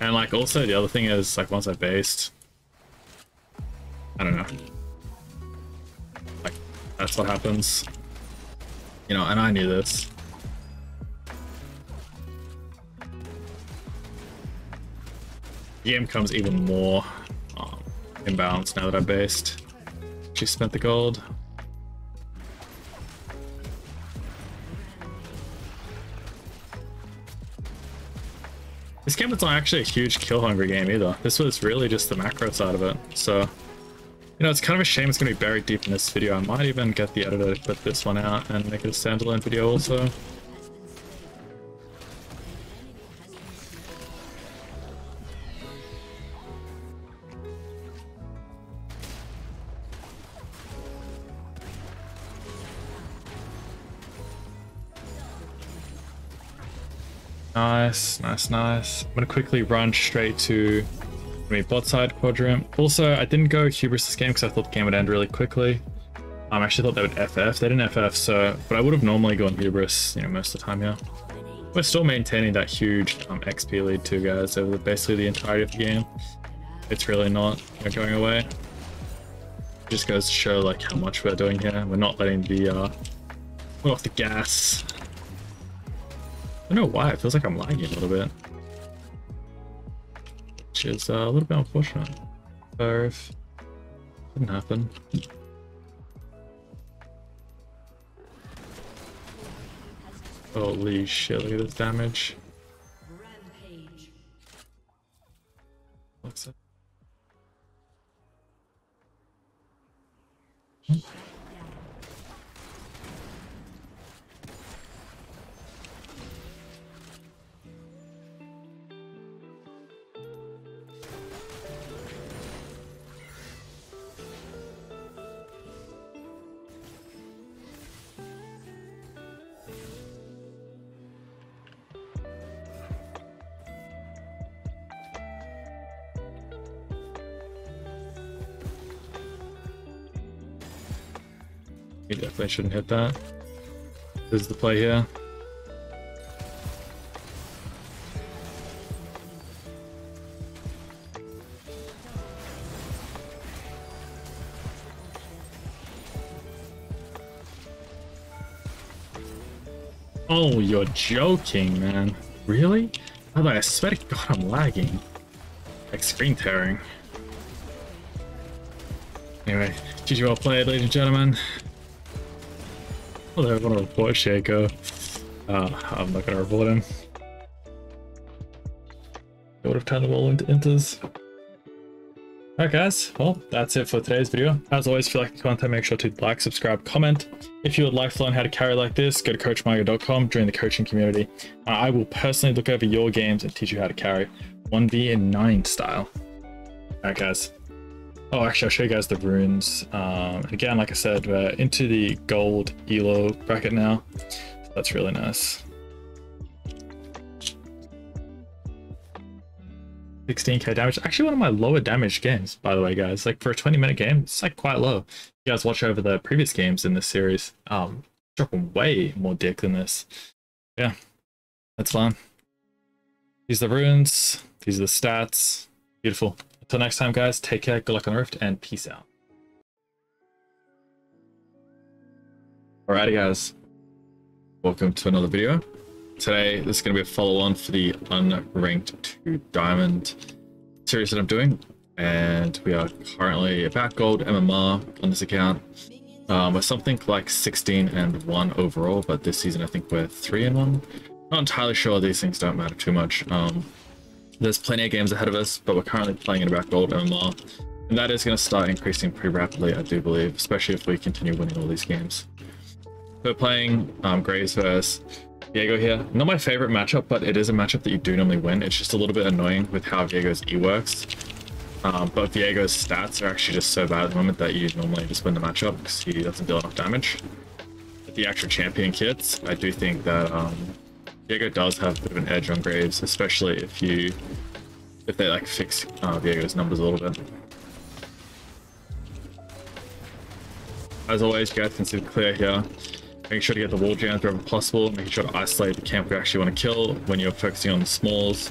And like also the other thing is like once I based, I don't know, like that's what happens, you know, and I knew this. The game comes even more imbalanced now that I based. She spent the gold. This game was not actually a huge kill-hungry game either. This was really just the macro side of it. So, you know, it's kind of a shame it's going to be buried deep in this video. I might even get the editor to put this one out and make it a standalone video also. Nice, nice, nice. I'm gonna quickly run straight to my bot side quadrant. Also, I didn't go Hubris this game because I thought the game would end really quickly. I actually thought they would FF. They didn't FF, so, but I would have normally gone Hubris, you know, most of the time here. We're still maintaining that huge XP lead too, guys, over basically the entirety of the game. It's really not, you know, going away. It just goes to show like how much we're doing here. We're not letting the put off the gas. I don't know why, it feels like I'm lagging a little bit, which is a little bit unfortunate. Perf. Didn't happen. Holy shit, look at this damage. What's that? You definitely shouldn't hit that. This is the play here. Oh, you're joking, man. Really? Although I swear to God, I'm lagging. Like screen tearing. Anyway, GG, well played, ladies and gentlemen. I want to report Shaco. I'm not going to report him. I would have turned the ball into enters. Alright guys, well that's it for today's video. As always, if you like the content, make sure to like, subscribe, comment. If you would like to learn how to carry like this, go to coachmyga.com, join the coaching community. I will personally look over your games and teach you how to carry 1v and 9 style. Alright guys. Oh, actually, I'll show you guys the runes. Again, like I said, we're into the gold ELO bracket now. That's really nice. 16k damage. Actually, one of my lower damage games, by the way, guys. Like, for a 20-minute game, it's, like, quite low. If you guys watch over the previous games in this series, dropping way more dick than this. Yeah, that's fine. These are the runes. These are the stats. Beautiful. Until next time, guys, take care, good luck on Rift, and peace out. Alrighty, guys. Welcome to another video. Today, this is going to be a follow-on for the Unranked to Diamond series that I'm doing. And we are currently about gold MMR on this account. We're something like 16-1 overall, but this season I think we're 3-1. Not entirely sure, these things don't matter too much. There's plenty of games ahead of us, but we're currently playing in about gold MMR, and that is going to start increasing pretty rapidly, I do believe, especially if we continue winning all these games. We're playing Graves versus Viego here. Not my favorite matchup, but it is a matchup that you do normally win. It's just a little bit annoying with how Viego's E works. But Viego's stats are actually just so bad at the moment that you normally just win the matchup because he doesn't deal enough damage. With the actual champion kits, I do think that Viego does have a bit of an edge on Graves, especially if they like fix Viego's numbers a little bit. As always, guys, consider clear here. Make sure to get the wall jams wherever possible. Make sure to isolate the camp we actually want to kill when you're focusing on the smalls.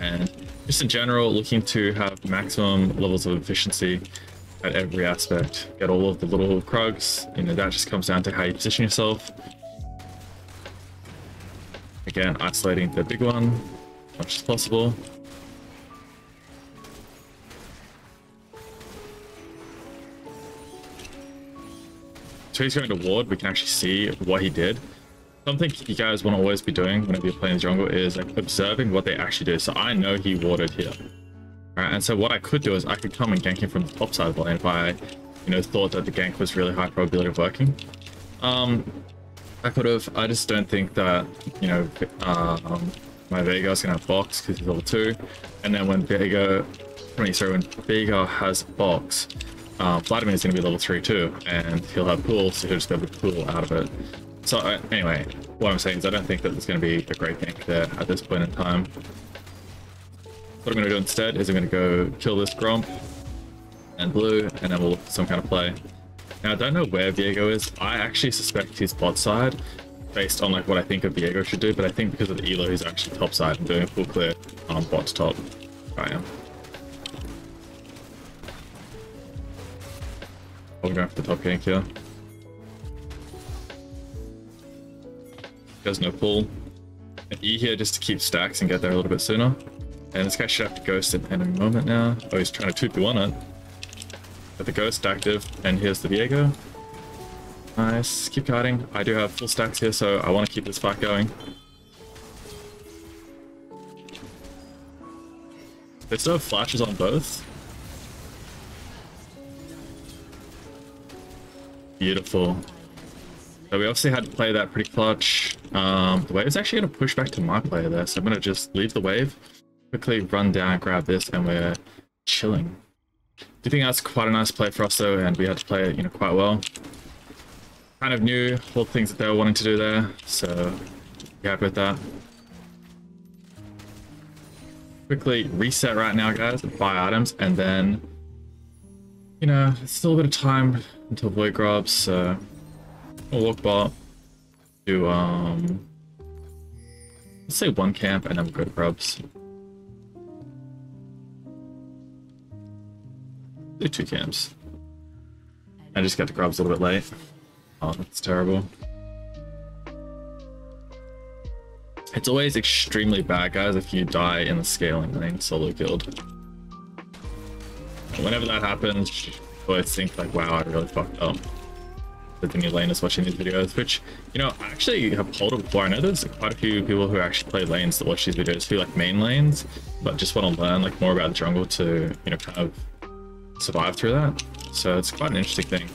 And just in general, looking to have maximum levels of efficiency at every aspect. Get all of the little krugs. You know, that just comes down to how you position yourself. Again, isolating the big one as much as possible. So he's going to ward, we can actually see what he did. Something you guys want to always be doing whenever you're playing jungle is like observing what they actually do. So I know he warded here. Alright, and so what I could do is I could come and gank him from the top side of the lane if I, you know, thought that the gank was really high probability of working. I could have, I just don't think that, you know, my Viego is going to have box because he's level 2. And then when Viego has box, Vladimir is going to be level 3 too, and he'll have pool, so he'll just be able to pool out of it. So anyway, what I'm saying is I don't think that there's going to be a great gank there at this point in time. What I'm going to do instead is I'm going to go kill this Gromp and blue, and then we'll look for some kind of play. Now I don't know where Viego is. I actually suspect he's bot side based on like what I think of Viego should do, but I think because of the elo he's actually top side and doing a full clear on bot to top. Right now. I'm going for the top gank here. There's no pull. An E here just to keep stacks and get there a little bit sooner. And this guy should have to ghost it in a moment now. Oh, he's trying to 2v1 it. Got the ghost active, and here's the Viego. Nice. Keep guarding. I do have full stacks here, so I want to keep this fight going. They still have flashes on both. Beautiful. So we obviously had to play that pretty clutch. The wave is actually going to push back to my player there, so I'm going to just leave the wave, quickly run down, grab this, and we're chilling. Do you think that's quite a nice play for us though, and we had to play it, you know, quite well. Kind of knew all the things that they were wanting to do there, so be happy with that. Quickly reset right now, guys, and buy items, and then, you know, it's still a bit of time until Void Grubs, so we'll walk bot to let's say one camp and then we'll go to Grubs. Do two camps. I just got the Grubs a little bit late. Oh, that's terrible. It's always extremely bad, guys, if you die in the scaling lane solo guild. Whenever that happens, you always think like, wow, I really fucked up. The thing your lane is watching these videos, which, you know, I actually have told it before. I know there's quite a few people who actually play lanes that watch these videos who like main lanes, but just want to learn like more about the jungle to, you know, kind of survive through that. So it's quite an interesting thing.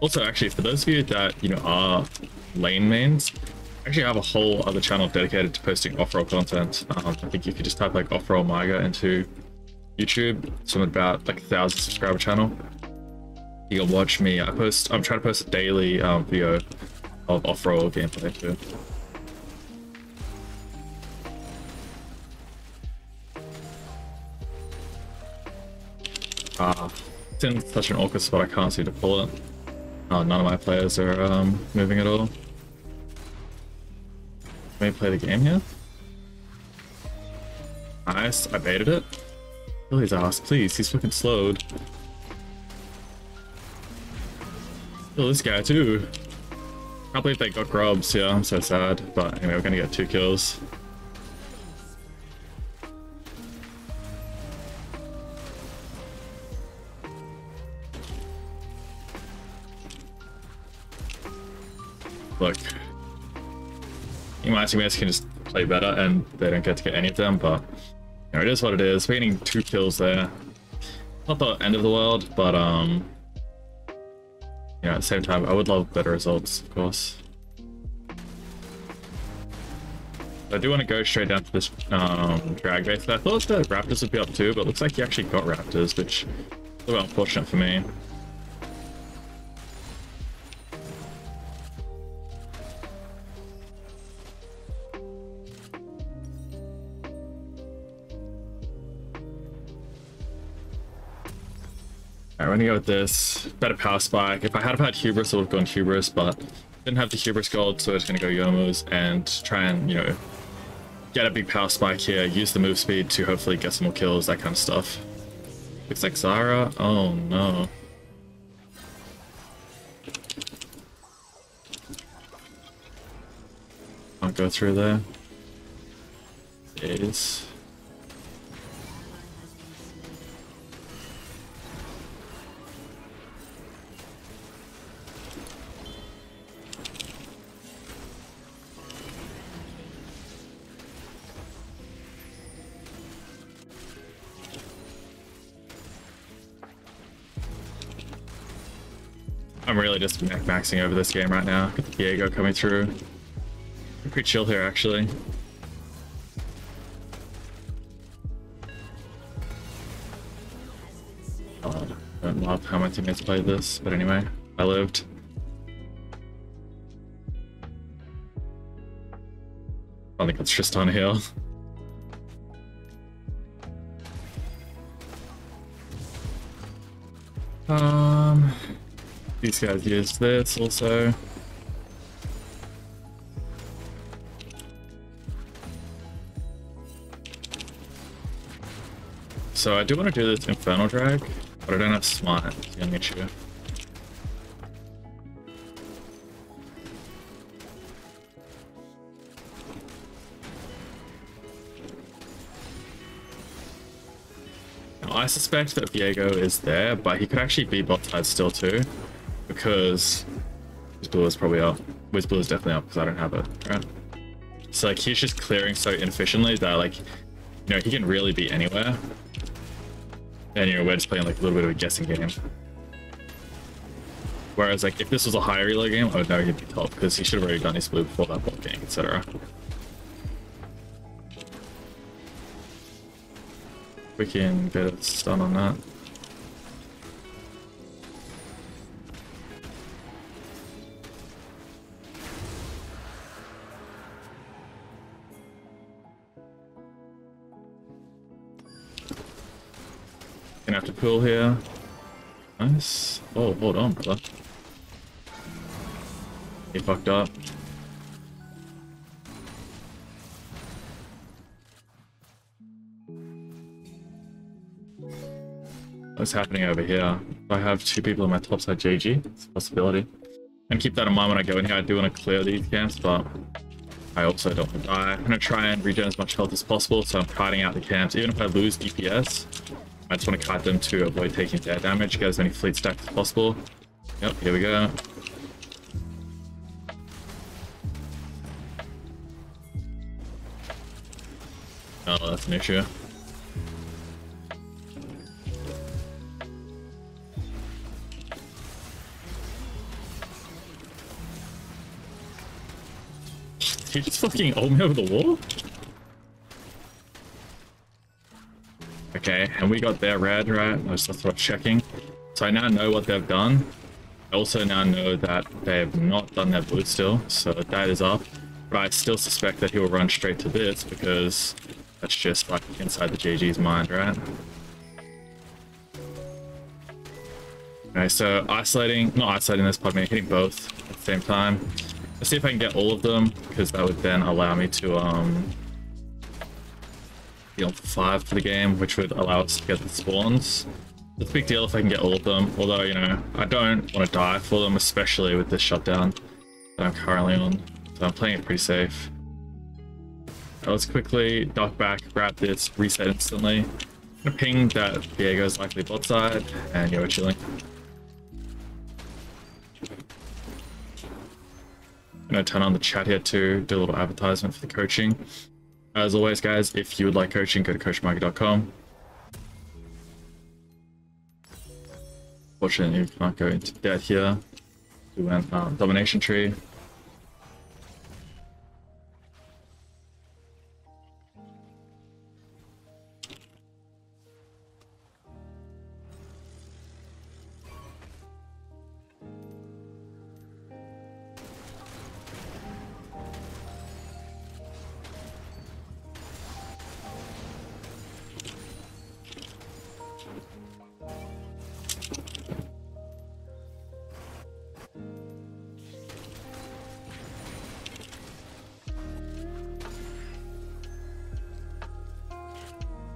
Also, actually, for those of you that, you know, are lane mains, actually have a whole other channel dedicated to posting off-roll content. I think you could just type like off-roll myga into YouTube. It's about like 1,000 subscriber channel. You can watch me. I'm trying to post a daily video of off-roll gameplay too. It's in such an awkward spot. I can't seem to pull it. None of my players are moving at all. Let me play the game here. Nice, I baited it. Kill his ass, please, he's fucking slowed. Kill this guy too. Can't believe they got grubs, yeah, I'm so sad. But anyway, we're gonna get 2 kills. Look. My teammates can just play better and they don't get to get any of them, but you know, it is what it is. We're getting 2 kills there. Not the end of the world, but you know, at the same time I would love better results, of course. I do want to go straight down to this drag base. I thought the Raptors would be up too, but it looks like you actually got Raptors, which is a little bit unfortunate for me. Alright, we're gonna go with this. Better power spike. If I had had Hubris, I would have gone Hubris, but didn't have the Hubris gold, so it's gonna go Yomuu's and try and, you know, get a big power spike here, use the move speed to hopefully get some more kills, that kind of stuff. Looks like Zara. Oh no. Can't go through there. Jeez. I'm really just maxing over this game right now. Got the Viego coming through. I'm pretty chill here, actually. I don't love how my teammates played this, but anyway, I lived. I think it's Tristan Hill. These guys use this also. So I do want to do this Infernal Drag, but I don't have Smite. It's gonna get you. Now, I suspect that Viego is there, but he could actually be bot side still too. Because his blue is probably up. His blue is definitely up because I don't have it, right? So like he's just clearing so inefficiently that like, you know, he can really be anywhere. And you know, we're just playing like a little bit of a guessing game. Whereas like if this was a high reload game, I would know he'd be top because he should have already done his blue before that bot game, etc. We can get a stun on that. Gonna have to pull here. Nice. Oh, hold on, brother. He fucked up. What's happening over here? If I have two people in my top side GG, it's a possibility. And keep that in mind when I go in here. I do want to clear these camps, but I also don't want to die. I'm gonna try and regen as much health as possible, so I'm kiting out the camps. Even if I lose DPS, I just want to kite them to avoid taking their damage, get as many fleet stacks as possible. Yep, here we go. Oh, that's an issue. Did you just fucking ult me over the wall? Okay, and we got their red, right? That's what I'm checking. So I now know what they've done. I also now know that they have not done their blue still, so that is up. But I still suspect that he will run straight to this because that's just like inside the GG's mind, right? Okay, so isolating, not isolating this, pardon me, hitting both at the same time. Let's see if I can get all of them because that would then allow me to deal for 5 for the game, which would allow us to get the spawns. It's a big deal if I can get all of them, although, you know, I don't want to die for them, especially with this shutdown that I'm currently on, so I'm playing it pretty safe. Right, let's quickly duck back, grab this, reset instantly. I'm gonna ping that Viego's likely bot side, and yeah, we're chilling. I'm gonna turn on the chat here too, do a little advertisement for the coaching. As always, guys, if you would like coaching, go to coachmyga.com. Fortunately, you can't go into debt here. We went domination tree.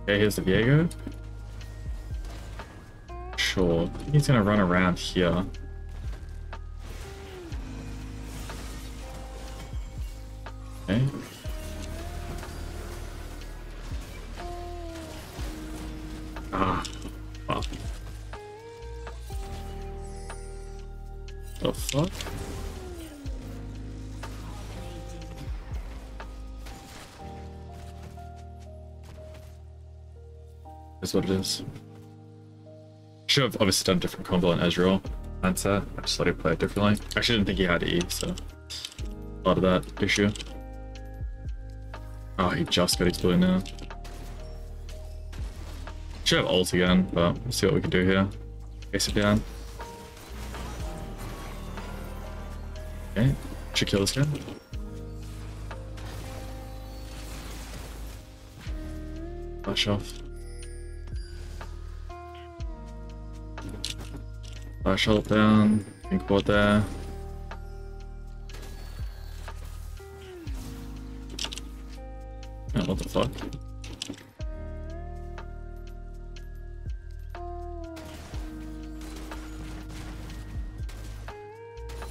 Okay, here's the Viego. Sure. He's gonna run around here. Okay. Ah, fuck. The fuck? That's what it is. Should have obviously done a different combo on Ezreal. Answer. I just let him play it differently. I actually didn't think he had E, so a lot of that issue. Oh, he just got exploited now. Should have ult again, but we'll see what we can do here. Face it down. Okay, should kill this guy. Flash off. Flash ult down. Pink ward there. What the fuck?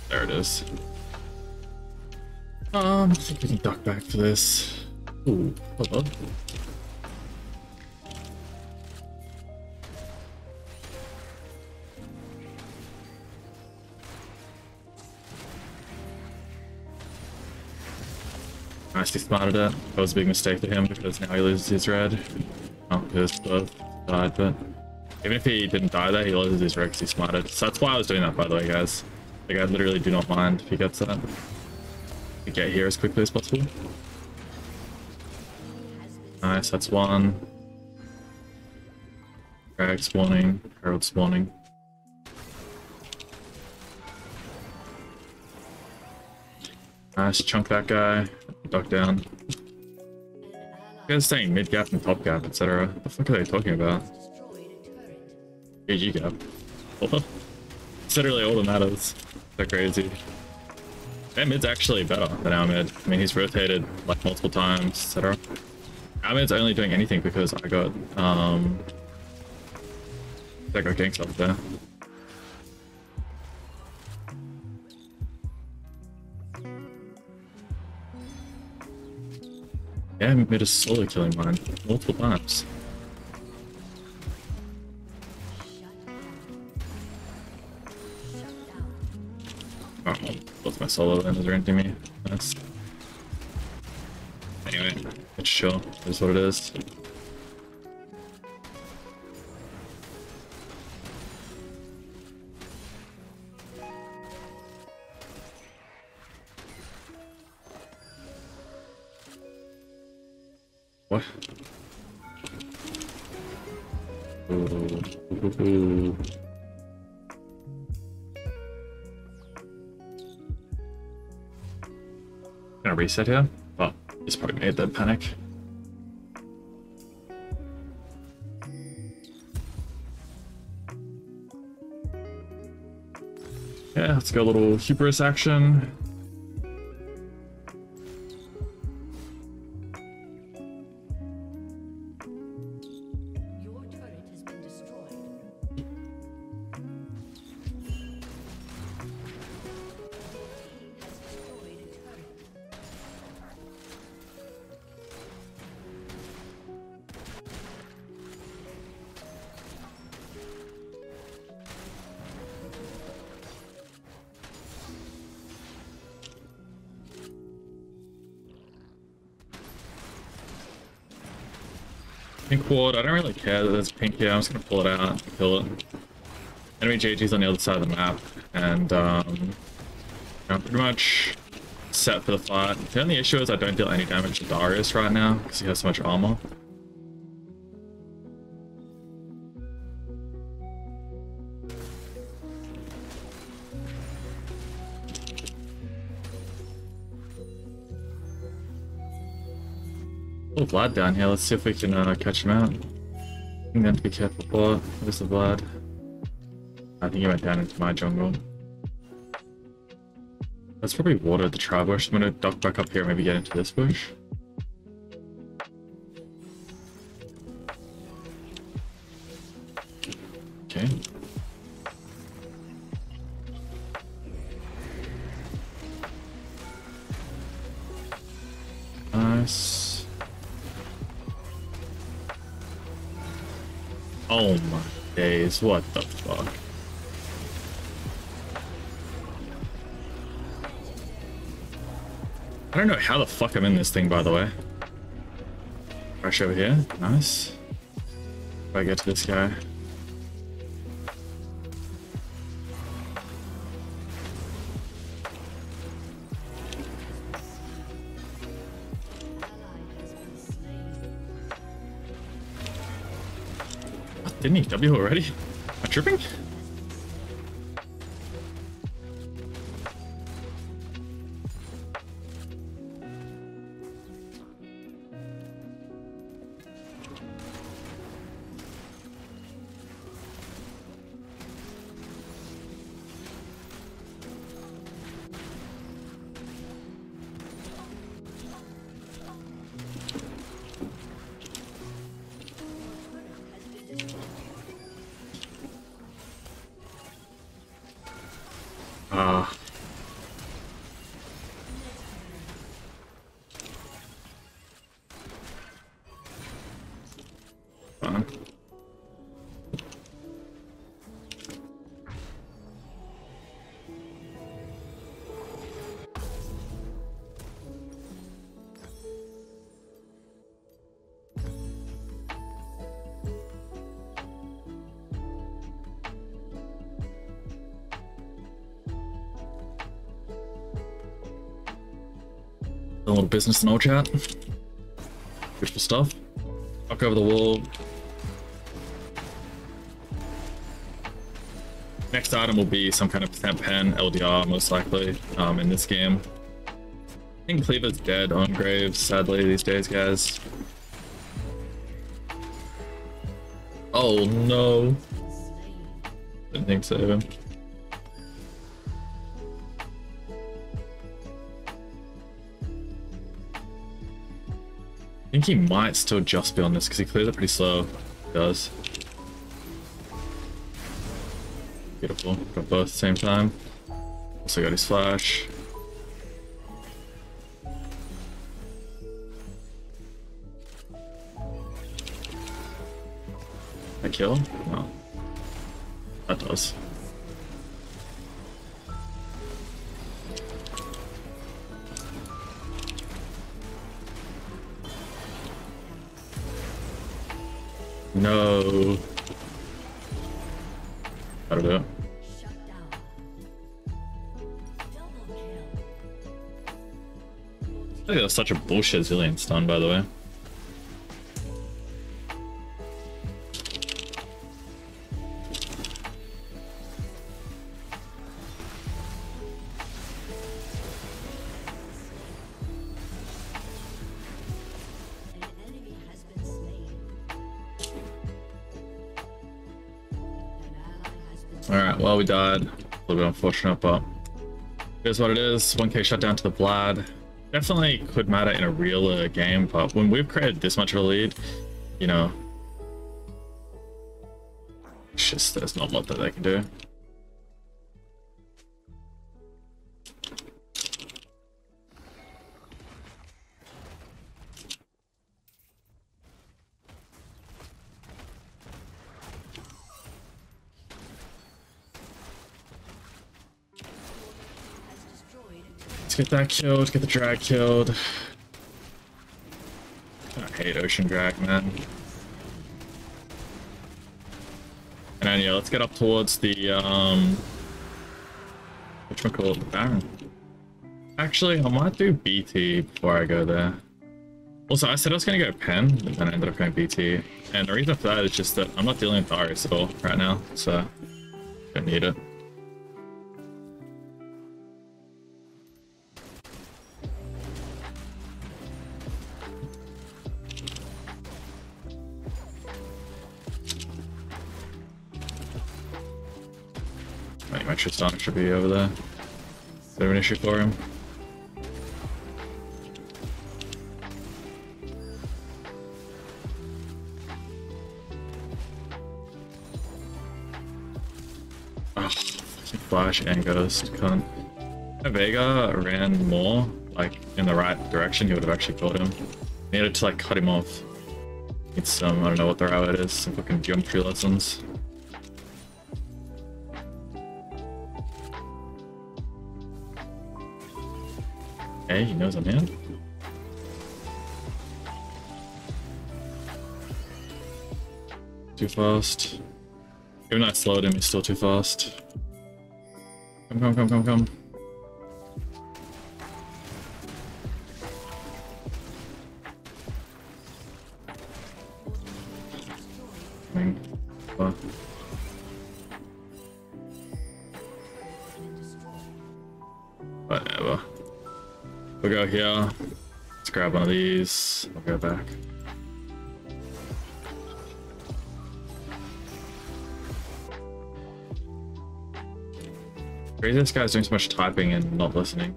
There it is. I think we can duck back for this. Ooh, hello. He spotted it. That was a big mistake to him because now he loses his red. Oh, his both died, but even if he didn't die there, he loses his red because he smarted. So that's why I was doing that, by the way, guys. Like, I literally do not mind if he gets that. We get here as quickly as possible. Nice, that's one. Drag spawning, Herald spawning. Nice, chunk that guy. Duck down. You guys are saying mid gap and top gap, etc. What the fuck are they talking about? GG gap. It's literally all that matters. They're crazy. Their mid's actually better than our mid. I mean, he's rotated like multiple times, etc. Our mid's only doing anything because I got that got ganks up there. Yeah, mid is slowly killing mine multiple times. Oh, both my solo ends are into me. Nice. Anyway, it's chill. That's what it is. What? Ooh. Gonna reset here, but it's probably made them panic. Yeah, let's go a little hubris action. Pink ward, I don't really care that there's pink here, I'm just gonna pull it out and kill it. Enemy GG's on the other side of the map, and I'm pretty much set for the fight. The only issue is I don't deal any damage to Darius right now, because he has so much armor. Vlad down here, let's see if we can catch him out. I'm going to be careful for it. Where's the Vlad? I think he went down into my jungle. That's probably water at the trial bush. I'm going to duck back up here and maybe get into this bush. Okay. Nice. Oh my days, what the fuck? I don't know how the fuck I'm in this thing, by the way. Rush over here, nice. If I get to this guy. Didn't he W already? Am I tripping? A little business in all chat. Beautiful stuff. Knock over the wall. Next item will be some kind of temp pen, LDR most likely, in this game. I think Cleaver's dead on Graves, sadly, these days, guys. Oh no. Didn't think so even. I think he might still just be on this because he clears it pretty slow. He does. Beautiful. Got both at the same time. Also got his flash. That kill? No. That does. No. That'll do it. I think that was such a bullshit zillion stun, by the way. We died. A little bit unfortunate, but here's what it is. 1k shutdown to the Vlad. Definitely could matter in a real game, but when we've created this much of a lead, you know, it's just there's not a lot that they can do. Get that killed, get the drag killed. I hate ocean drag, man. And then, yeah, let's get up towards the, whatchamacallit, the Baron. Actually, I might do BT before I go there. Also, I said I was gonna go Pen, but then I ended up going BT. And the reason for that is just that I'm not dealing with Darius at all right now, so don't need it. Sonic should be over there. Is there an issue for him? Flash and Ghost, cunt. If Vega ran more, like, in the right direction, he would have actually killed him. Needed to, like, cut him off. Need some, I don't know what the route is, some fucking geometry lessons. Okay, he knows I'm in. Too fast. Even though I slowed him, he's still too fast. Come. Whatever. We'll go here. Let's grab one of these. I'll go back. Crazy, this guy's doing so much typing and not listening.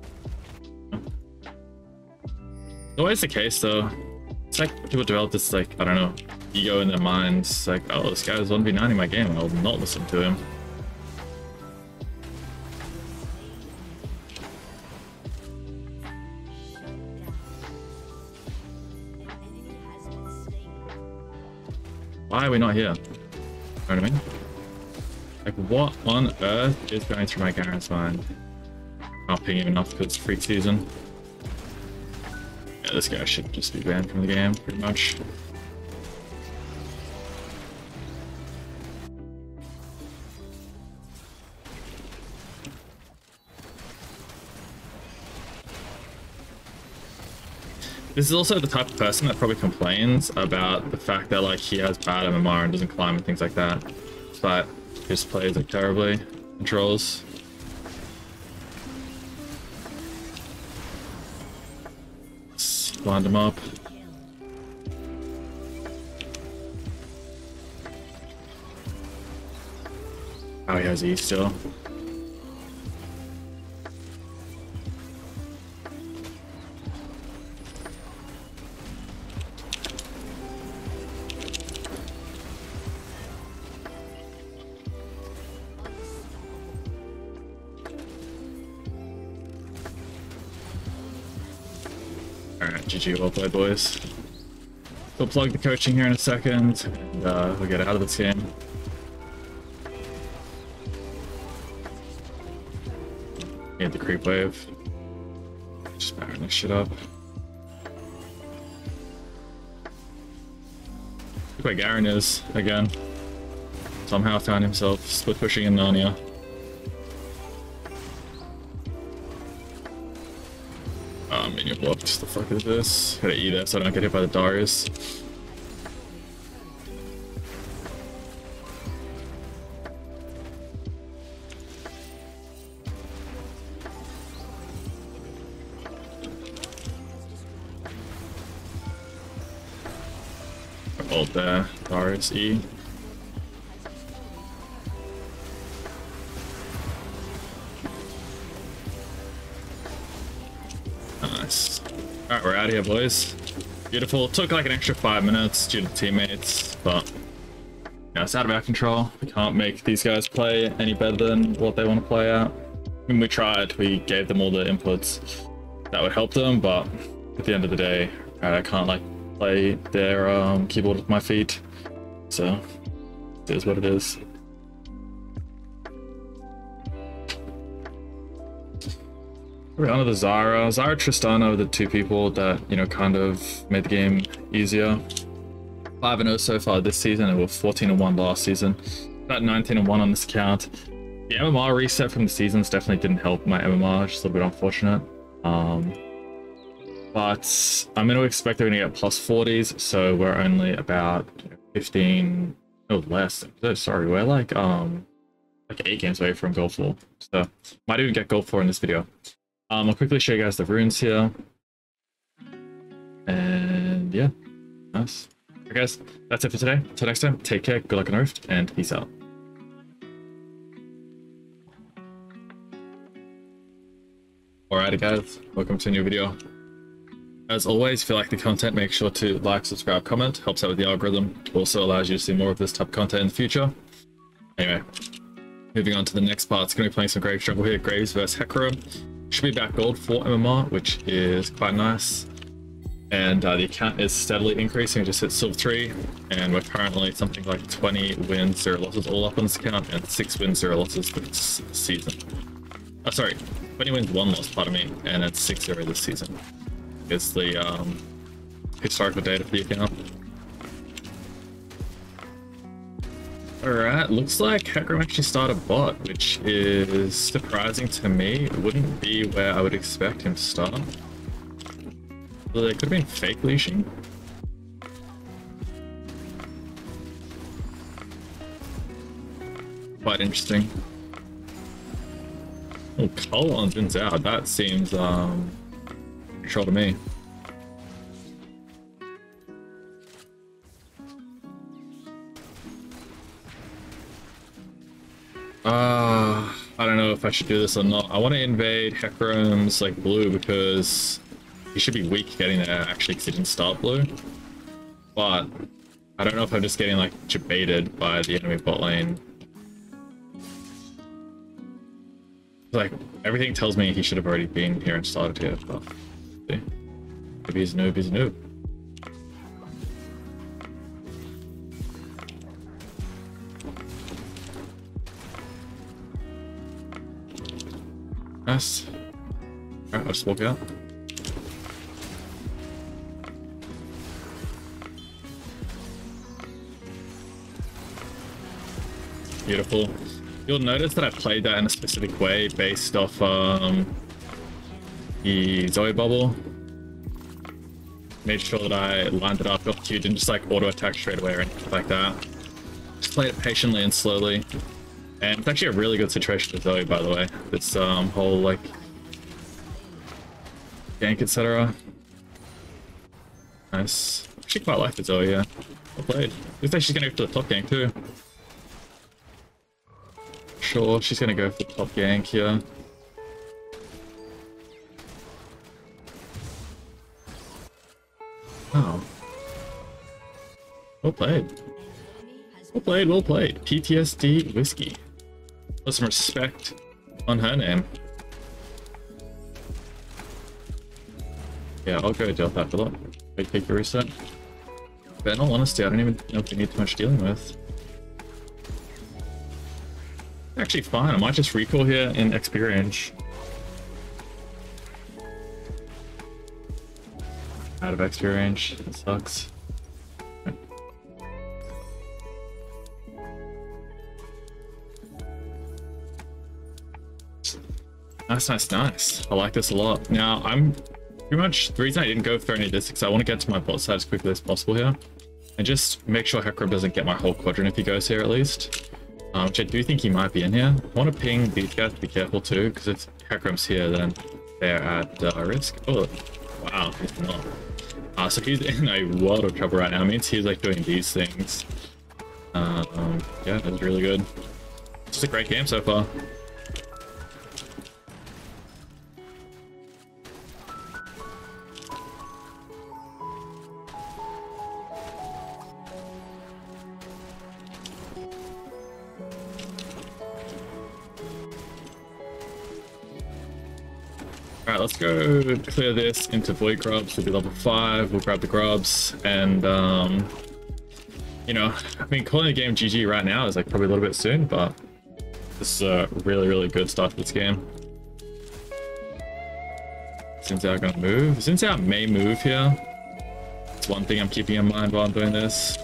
It's always the case though. It's like people develop this, like, I don't know, ego in their minds, like, oh, this guy's 1v9 in my game, I'll not listen to him. Why are we not here? You know what I mean? Like, what on earth is going through my Garen's mind? Can't ping him enough because it's freak season. Yeah, this guy should just be banned from the game, pretty much. This is also the type of person that probably complains about the fact that, like, he has bad MMR and doesn't climb and things like that, but he just plays, like, terribly and trolls. Just blind him up. Oh, he has E still. GG, well played, boys. We'll plug the coaching here in a second, and we'll get out of this game. Need the creep wave. Just powering this shit up. Look where Garen is, again. Somehow found himself split pushing in Narnia. Minion blocked. The fuck is this? Gotta eat it so I don't get hit by the Darius. Ult there. Darius E. Alright, we're out of here, boys. Beautiful. It took like an extra 5 minutes due to teammates, but yeah, it's out of our control. We can't make these guys play any better than what they want to play at. When we tried, we gave them all the inputs that would help them, but at the end of the day, I can't, like, play their keyboard with my feet. So it is what it is. We're onto the Zara. Zara, Tristana are the two people that, you know, kind of made the game easier. 5-0 so far this season, and we're 14-1 last season. About 19-1 on this account. The MMR reset from the seasons definitely didn't help my MMR, just a little bit unfortunate. But I'm going to expect they're going to get plus 40s, so we're only about 15 or less. Sorry, we're like 8 games away from Gold 4. So, might even get Gold 4 in this video. I'll quickly show you guys the runes here, and yeah, nice. Okay guys, that's it for today. Till next time, take care, good luck on Rift, and peace out. Alrighty guys, welcome to a new video. As always, if you like the content, make sure to like, subscribe, comment, helps out with the algorithm. Also allows you to see more of this type of content in the future. Anyway, Moving on to the next part, it's going to be playing some Graves Jungle here. Graves versus Hecarim. Should be back gold for MMR, which is quite nice. And the account is steadily increasing. We just hit Silver 3, and we're currently something like 20 wins, 0 losses all up on this account, and 6 wins, 0 losses this season. Oh, sorry, 20 wins, 1 loss, pardon me, and it's 6-0 this season. It's the historical data for the account. Alright, looks like Hecarim actually started bot, which is surprising to me. It wouldn't be where I would expect him to start. They could have been fake leashing. Quite interesting. Oh, Cole on Jin's out. That seems control to me. I don't know if I should do this or not. I want to invade Hecarim's like blue because he should be weak getting there actually because he didn't start blue. But I don't know if I'm just getting like debated by the enemy bot lane. Like everything tells me he should have already been here and started here. But see. If he's a noob, he's a noob. Nice. Alright, I'll just walk out. Beautiful. You'll notice that I played that in a specific way based off the Zoe bubble. Made sure that I lined it up, got Q, didn't just like auto attack straight away or anything like that. Just played it patiently and slowly. And it's actually a really good situation for Zoe, by the way. This whole like gank, etc. Nice. Actually quite like the Zoe, yeah. Well played. Looks like she's gonna go to the top gank too. Sure, she's gonna go for the top gank here. Oh. Well played. Well played, well played. PTSD Whiskey. Put some respect on her name. Yeah, I'll go deal with that for a lot. Wait, take the reset. But in all honesty, I don't even know if we need too much dealing with. Actually fine, I might just recall here in XP range. Out of XP range, that sucks. Right. Nice, nice, nice. I like this a lot. Now I'm pretty much, the reason I didn't go for any of this is because I want to get to my bot side as quickly as possible here. And just make sure Hecarim doesn't get my whole quadrant if he goes here at least. Which I do think he might be in here. I want to ping these guys to be careful too, because if Hecarim's here, then they're at risk. Oh, wow, he's not. So he's in a world of trouble right now. It means he's like doing these things. Yeah, that's really good. It's a great game so far. Alright, let's go clear this into Void Grubs. We'll be level 5, we'll grab the Grubs, and you know, I mean, calling the game GG right now is like probably a little bit soon, but this is a really, really good start to this game. Zinzao gonna move. Zinzao may move here. It's one thing I'm keeping in mind while I'm doing this.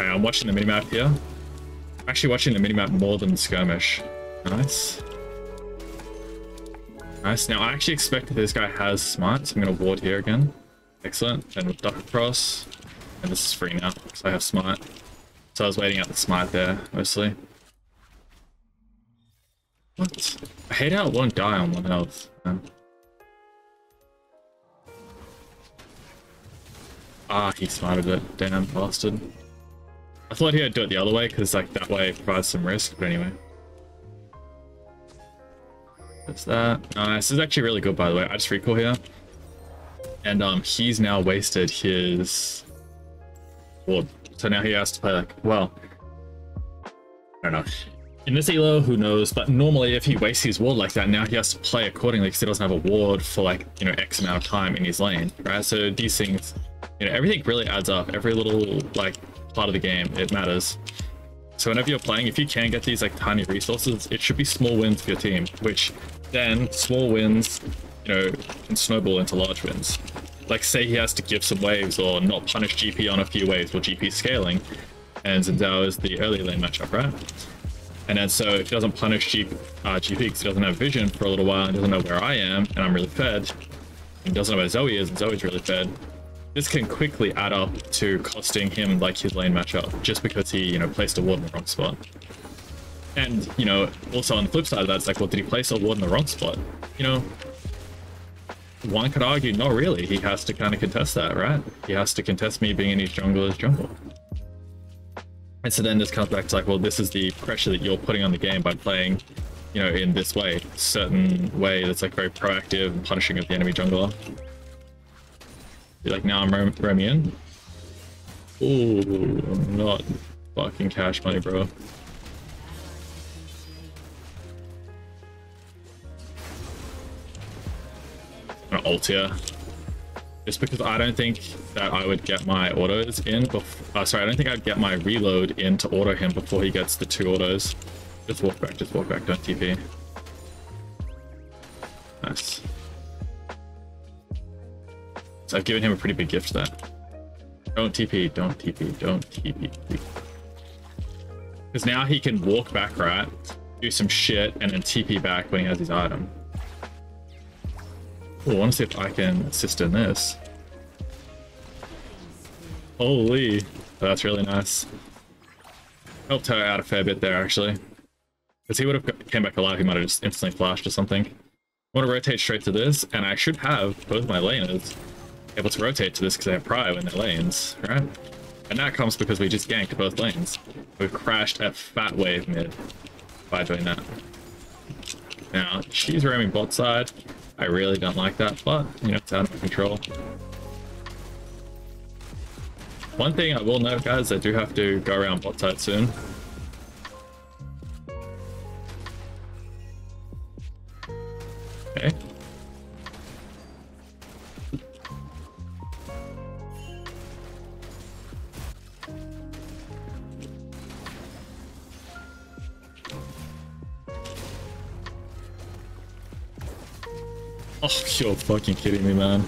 I'm watching the minimap here. I'm actually watching the minimap more than the skirmish. Nice. Nice. Now, I actually expect that this guy has smite, so I'm going to ward here again. Excellent. Then we'll duck across. And this is free now, because I have smite. So I was waiting out the smite there, mostly. What? I hate how it won't die on one health. He smited it. Damn bastard. I thought he'd do it the other way because like that way it provides some risk, but anyway. That's that. This is actually really good, by the way. I just recall here. And he's now wasted his ward. So now he has to play like, well, I don't know. In this elo, who knows? But normally if he wastes his ward like that, now he has to play accordingly because he doesn't have a ward for like, you know, X amount of time in his lane, right? So these things, you know, everything really adds up. Every little like part of the game, it matters. So whenever you're playing, if you can get these like tiny resources, it should be small wins for your team, which then small wins, you know, can snowball into large wins. Like say he has to give some waves or not punish GP on a few waves or GP scaling, and Zendao is the early lane matchup, right? And then so if he doesn't punish GP because he doesn't have vision for a little while and doesn't know where I am and I'm really fed, and he doesn't know where Zoe is and Zoe's really fed, this can quickly add up to costing him like his lane matchup just because he, you know, placed a ward in the wrong spot. And, you know, also on the flip side of that, it's like, well, did he place a ward in the wrong spot? You know, one could argue, not really. He has to kind of contest that, right? He has to contest me being in his jungle as jungle. And so then this comes back to like, well, this is the pressure that you're putting on the game by playing, you know, in this way, certain way that's like very proactive and punishing of the enemy jungler. You're like, now I'm roaming in. Ooh, I'm not fucking cash money, bro. I'm gonna ult here. Just because I don't think that I would get my autos in before, sorry, I don't think I'd get my reload in to auto him before he gets the two autos. Just walk back, don't TP. Nice. So I've given him a pretty big gift there. Don't TP, don't TP, don't TP. Because now he can walk back, right? Do some shit and then TP back when he has his item. Ooh, I want to see if I can assist in this. Holy, that's really nice. Helped her out a fair bit there, actually. Because he would have came back alive, he might have just instantly flashed or something. I want to rotate straight to this, and I should have both my laners able to rotate to this because they have prio in their lanes, right? And that comes because we just ganked both lanes. We've crashed a fat wave mid by doing that. Now, she's roaming bot side. I really don't like that, but, you know, it's out of control. One thing I will note, guys, I do have to go around bot side soon. Okay. Oh, you're fucking kidding me, man.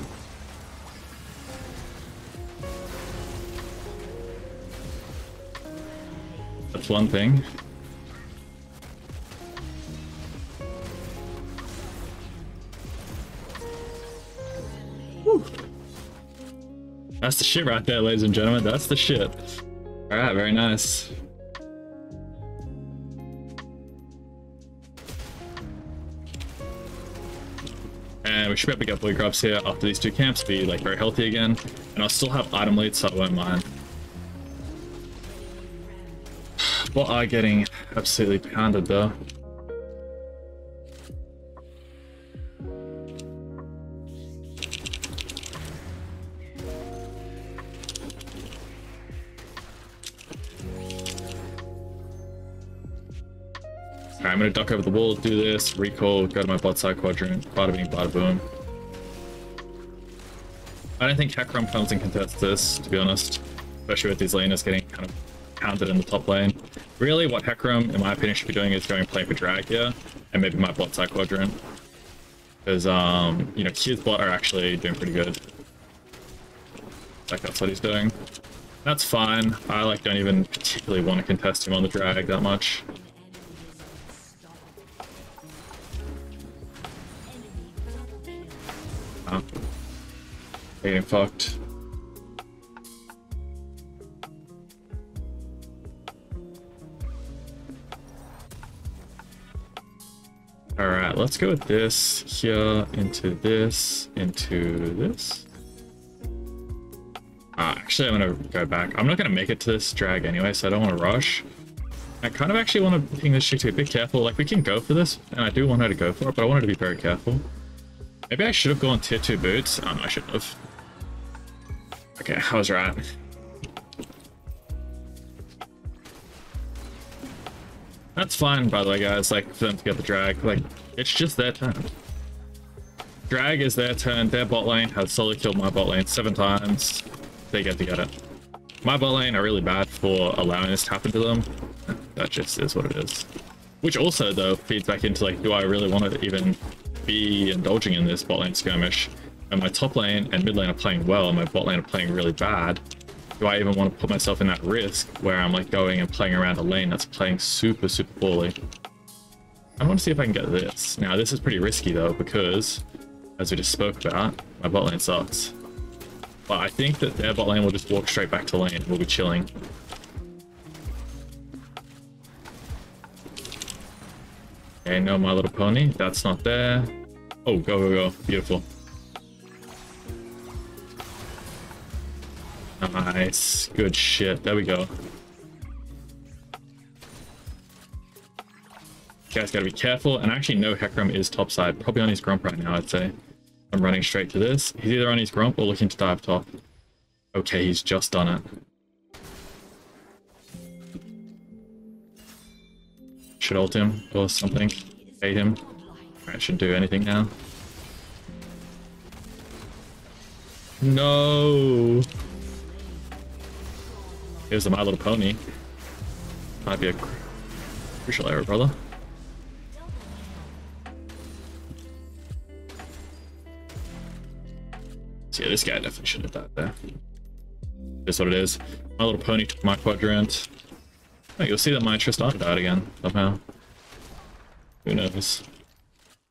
That's one thing. Whew. That's the shit right there, ladies and gentlemen. That's the shit. All right, very nice. And we should be able to get Void Grubs here after these two camps, be like very healthy again. And I'll still have item lead, so I won't mind. What are getting absolutely pounded though. I'm gonna duck over the wall, do this, recall, go to my bot side quadrant, bada bing, bada boom. I don't think Hecarim comes and contests this, to be honest, especially with these laners getting kind of pounded in the top lane. Really, what Hecarim, in my opinion, should be doing is going play for drag here, and maybe my bot side quadrant, because you know, his bot are actually doing pretty good. Like that's what he's doing. That's fine. I like don't even particularly want to contest him on the drag that much. Getting fucked. All right, let's go with this here into this into this. Actually, I'm gonna go back. I'm not gonna make it to this drag anyway, so I don't want to rush. I kind of actually want to ping this chick to be a bit careful. Like, we can go for this, and I do want her to go for it, but I want her to be very careful. Maybe I should have gone tier 2 boots. I shouldn't have. Okay, I was right. That's fine, by the way, guys, like, for them to get the drag. Like, it's just their turn. Drag is their turn. Their bot lane has solo killed my bot lane 7 times. They get to get it. My bot lane are really bad for allowing this to happen to them. That just is what it is. Which also, though, feeds back into, like, do I really want to even be indulging in this bot lane skirmish? And my top lane and mid lane are playing well, and my bot lane are playing really bad. Do I even want to put myself in that risk where I'm like going and playing around a lane that's playing super, super poorly? I want to see if I can get this. Now, this is pretty risky though, because as we just spoke about, my bot lane sucks. But I think that their bot lane will just walk straight back to lane. We'll be chilling. Okay, no My Little Pony. That's not there. Oh, go, go, go. Beautiful. Nice. Good shit. There we go. You guys gotta be careful. And I actually know Hecarim is topside. Probably on his Grump right now, I'd say. I'm running straight to this. He's either on his Grump or looking to dive top. Okay, he's just done it. Should ult him or something. Bait him. Alright, shouldn't do anything now. No! Here's the My Little Pony. Might be a crucial error, brother. So yeah, this guy definitely should have died there. That's what it is. My Little Pony took my quadrant. Oh, you'll see that my Tristana died again, somehow. Who knows? It's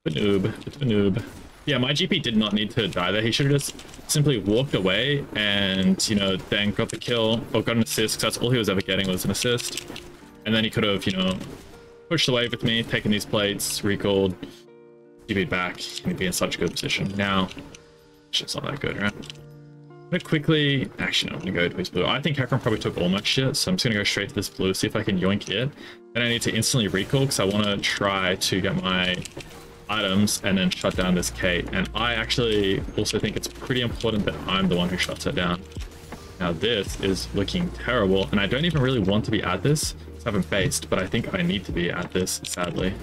a noob. It's a noob. Yeah, my GP did not need to die there. He should have just simply walked away and, you know, then got the kill or got an assist, because that's all he was ever getting was an assist. And then he could have, you know, pushed away with me, taken these plates, recalled, GP'd back, and he'd be in such a good position. Now, shit's not that good, right? I'm gonna quickly... Actually, no, I'm gonna go to his blue. I think Hecarim probably took all my shit, so I'm just gonna go straight to this blue, see if I can yoink it. Then I need to instantly recall, because I want to try to get my items and then shut down this Kate. And I actually also think it's pretty important that I'm the one who shuts her down. Now this is looking terrible, and I don't even really want to be at this. I haven't based, but I think I need to be at this, sadly.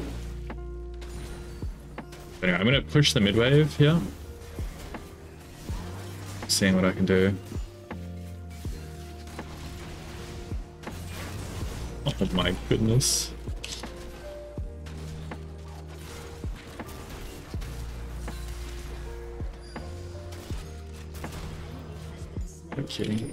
But anyway, I'm going to push the mid wave here. Seeing what I can do. Oh my goodness. No kidding.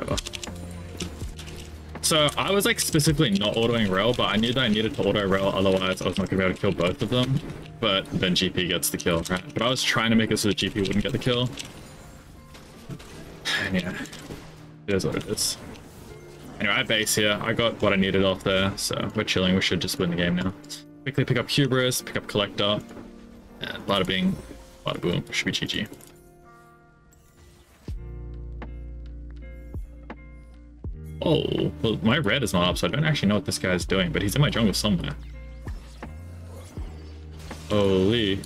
Ever. So I was like specifically not autoing rel, but I knew that I needed to auto rel, otherwise I was not gonna be able to kill both of them. But then GP gets the kill, right? But I was trying to make it so that GP wouldn't get the kill. And yeah, it is what it is. Anyway, I base here. I got what I needed off there, so we're chilling. We should just win the game now. Quickly pick up Hubris, pick up Collector, and bada bing, bada boom, should be GG. Oh, well, my red is not up, so I don't actually know what this guy is doing, but he's in my jungle somewhere. Holy.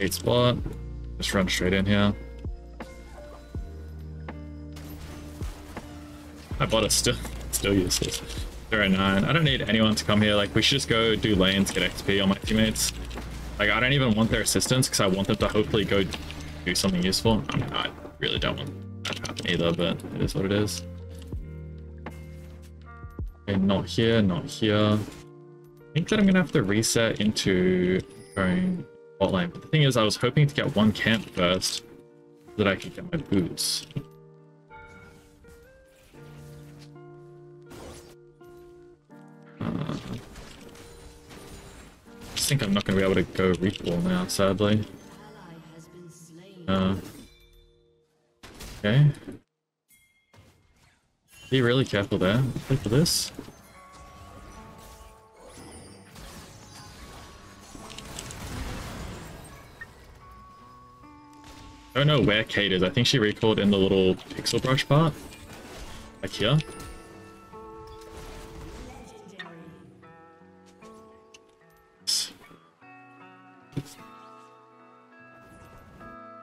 Eight spot. Just run straight in here. My bot is still useless. 0-9. I don't need anyone to come here. Like, we should just go do lanes, get XP on my teammates. Like, I don't even want their assistance because I want them to hopefully go do something useful. I mean, I really don't want that to happen either, but it is what it is. Okay, not here, not here. I think that I'm gonna have to reset into going bot lane. But the thing is, I was hoping to get one camp first so that I could get my boots. I just think I'm not going to be able to go recall now, sadly. Okay. Be really careful there. Look for this. I don't know where Kate is. I think she recalled in the little pixel brush part. Like here.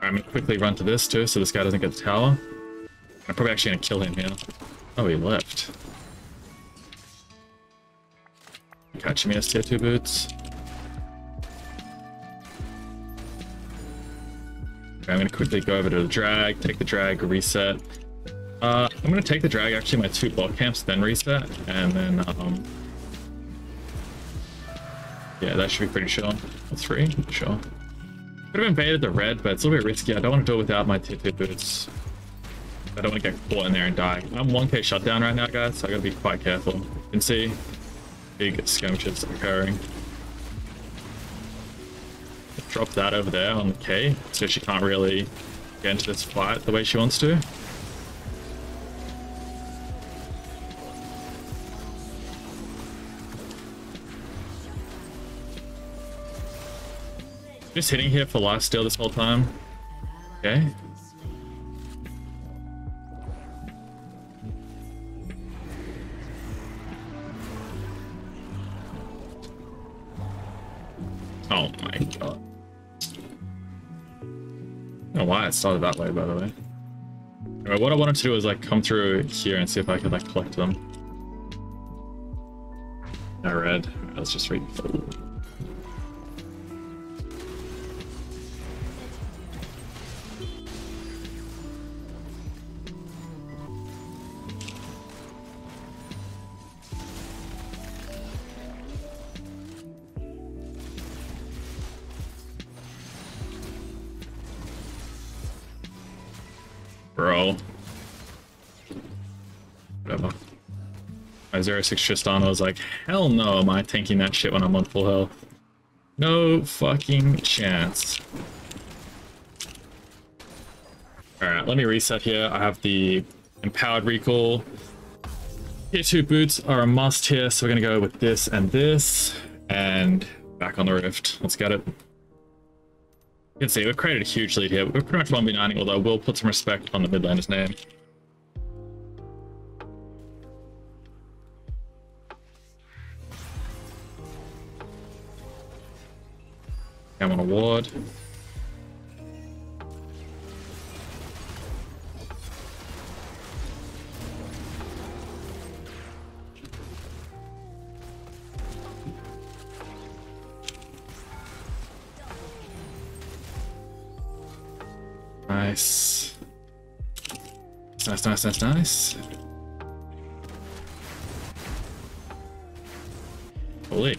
I'm gonna quickly run to this too, so this guy doesn't get the tower. I'm probably actually gonna kill him here. Oh, he left. Catching me as tier 2 boots. Okay, I'm gonna quickly go over to the drag, take the drag, reset. I'm gonna take the drag, actually my 2 block camps, then reset, and then yeah, that should be pretty sure. That's free, sure. Could have invaded the red, but it's a little bit risky. I don't want to do it without my tier 2 boots. I don't want to get caught in there and die. I'm 1k shutdown right now, guys, so I gotta be quite careful. You can see big skirmishes occurring. Drop that over there on the K, so she can't really get into this fight the way she wants to. Just hitting here for lifesteal this whole time. Okay. Oh my god. I don't know why it started that way, by the way. Anyway, what I wanted to do is like come through here and see if I could like collect them. No red. Let's just read. Bro. Whatever. My 06 Tristana was like, hell no, am I tanking that shit when I'm on full health? No fucking chance. Alright, let me reset here. I have the empowered recall. Tier 2 boots are a must here, so we're gonna go with this and this. And back on the rift. Let's get it. You can see we've created a huge lead here. We're pretty much 1v9ing, although we'll put some respect on the mid laner's name. I'm on a ward. Nice. Nice, nice, nice, nice. Holy.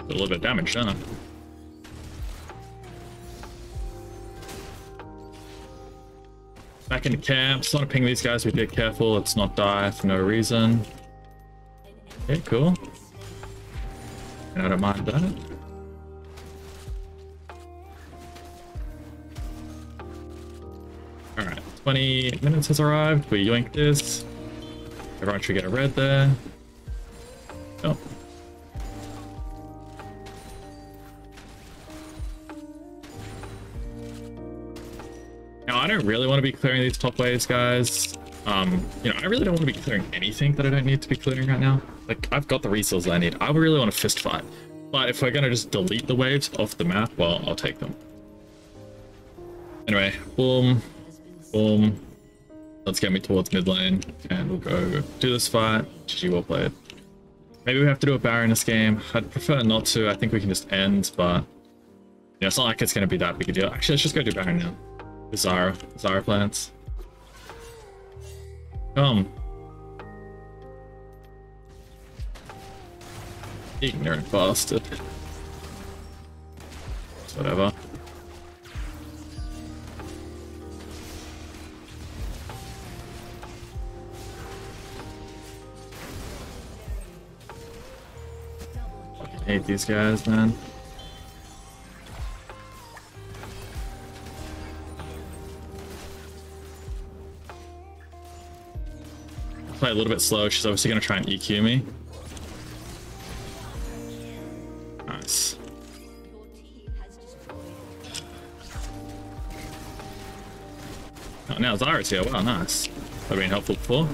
A little bit of damage, huh? Back into camp. Just want to ping these guys, we be careful. Let's not die for no reason. Okay, cool. I don't mind that. Alright, 20 minutes has arrived. We yoink this. Everyone should get a red there. Oh. Now, I don't really want to be clearing these top waves, guys. You know, I really don't want to be clearing anything that I don't need to be clearing right now. Like, I've got the resources I need. I really want to fist fight. But if we're going to just delete the waves off the map, well, I'll take them. Anyway, boom. Boom. Let's get me towards mid lane and we'll go do this fight. GG, well played. Maybe we have to do a Baron this game. I'd prefer not to. I think we can just end, but you know, it's not like it's going to be that big a deal. Actually, let's just go do Baron now. Zara plants. Come. Ignorant bastard. It's whatever. Hate these guys, man. play a little bit slow. She's obviously going to try and EQ me. Nice. Oh, now Zyra's here. Wow, nice. That would have been helpful before.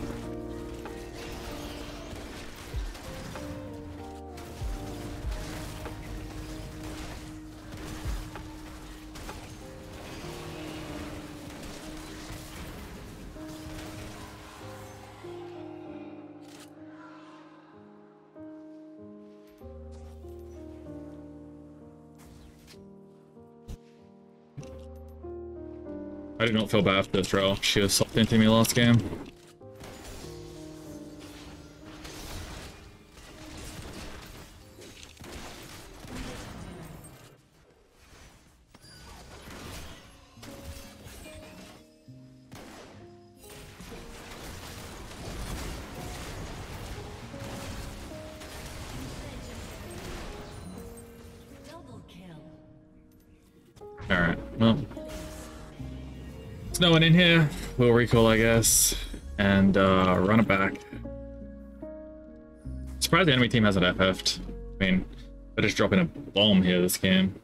I do not feel bad for this row. She was soft into me last game. Alright, well. No one in here. We'll recall, I guess, and run it back. Surprised the enemy team hasn't FF'd. I mean, they're just dropping a bomb here this game.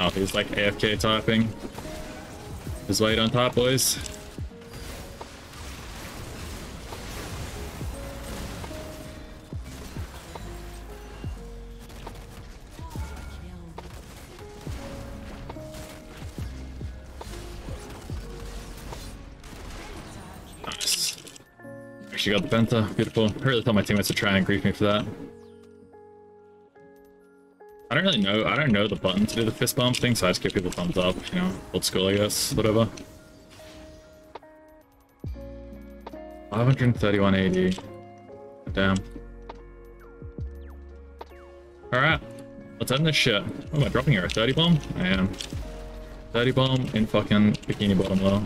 Oh, he's like AFK typing. Just wait on top, boys. Nice. Actually got the Penta. Beautiful. I really thought my teammates would try and grief me for that. I don't know the button to do the fist bump thing, so I just give people thumbs up, you know, old school I guess, whatever. 531 AD. Damn. Alright, let's end this shit. What am I dropping here? A 30 bomb? I am. 30 bomb in fucking Bikini Bottom though.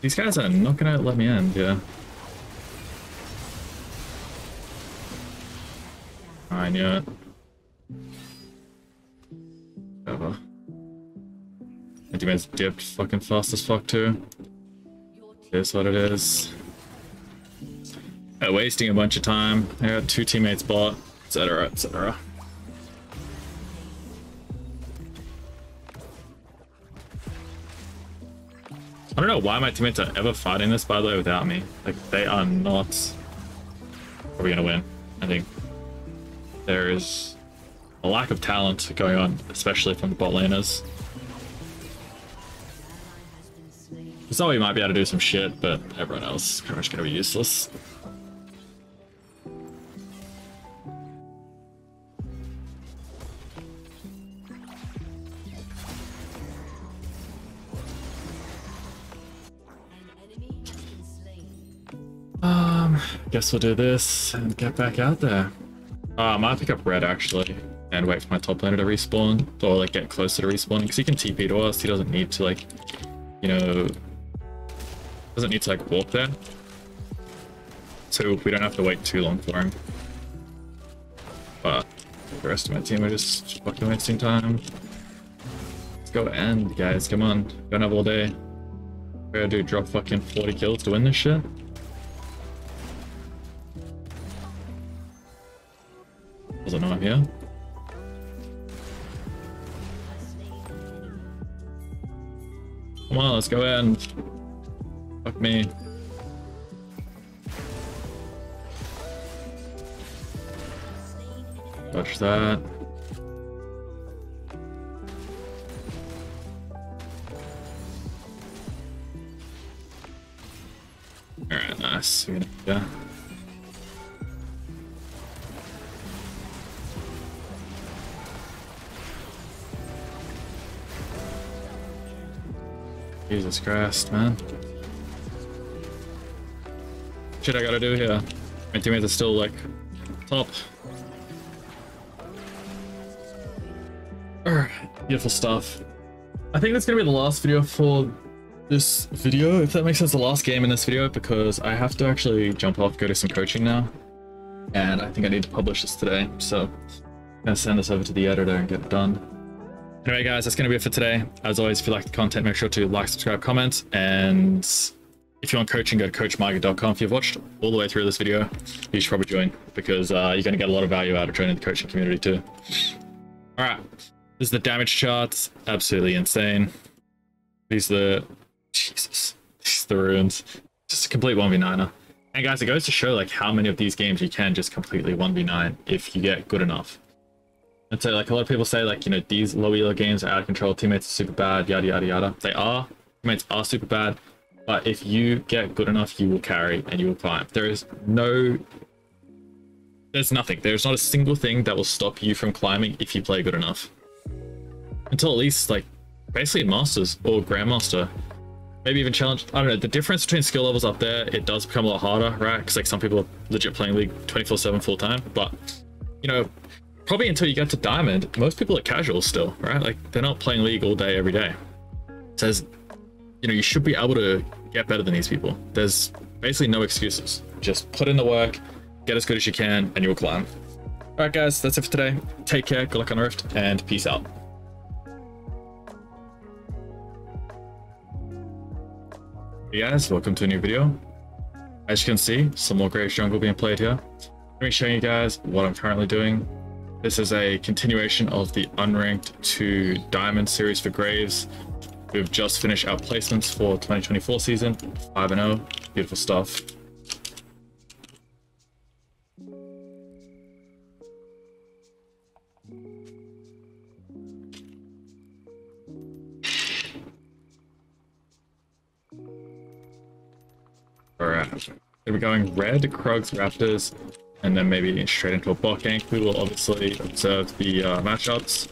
These guys are not gonna let me end, yeah. I knew it. Whatever. My teammates dipped fucking fast as fuck too. It is what it is. I'm wasting a bunch of time. I got two teammates bot, etc, etc. I don't know why my teammates are ever fighting this, by the way, without me. Like, they are not probably gonna win. I think there is a lack of talent going on, especially from the bot laners. Zoe might be able to do some shit, but everyone else is pretty much gonna be useless. Guess we'll do this and get back out there. I might pick up red actually and wait for my top laner to respawn, or like get closer to respawning, because he can TP to us. He doesn't need to, like, you know, doesn't need to like warp there, so we don't have to wait too long for him. But the rest of my team are just fucking wasting time. Let's go end, guys. Come on, don't have all day. We're gonna do drop fucking 40 kills to win this shit. I don't know, I'm here. Come on, let's go in. Fuck me. Touch that. Alright, nice. Yeah. Jesus Christ, man. Shit I gotta do here. My teammates are still like top. Alright, beautiful stuff. I think that's gonna be the last video for this video, if that makes sense, the last game in this video, because I have to actually jump off, go do some coaching now. And I think I need to publish this today, so I'm gonna send this over to the editor and get it done. Anyway guys, that's going to be it for today. As always, if you like the content, make sure to like, subscribe, comment, and if you want coaching, go to coachmyga.com. If you've watched all the way through this video, you should probably join, because you're going to get a lot of value out of joining the coaching community too. Alright, this is the damage charts. Absolutely insane. These are the... Jesus. These are the runes. Just a complete 1v9er. And guys, it goes to show like how many of these games you can just completely 1v9 if you get good enough. And so like a lot of people say like, you know, these low elo games are out of control, teammates are super bad, yada yada yada. They are, teammates are super bad, but if you get good enough, you will carry and you will climb. There's not a single thing that will stop you from climbing if you play good enough. Until at least like basically Masters or Grandmaster, maybe even Challenge. I don't know, the difference between skill levels up there, it does become a lot harder, right? Because like some people are legit playing League 24/7 full time, but you know, probably until you get to Diamond, most people are casual still, right? Like they're not playing League all day, every day. It says, you know, you should be able to get better than these people. There's basically no excuses. Just put in the work, get as good as you can, and you'll climb. All right, guys, that's it for today. Take care, good luck on Rift, and peace out. Hey guys, welcome to a new video. As you can see, some more Graves jungle being played here. Let me show you guys what I'm currently doing. This is a continuation of the Unranked to Diamond series for Graves. We've just finished our placements for 2024 season, 5-0, beautiful stuff. All right, we're going red, Krugs, Raptors, and then maybe straight into a bot gank. We will obviously observe the matchups.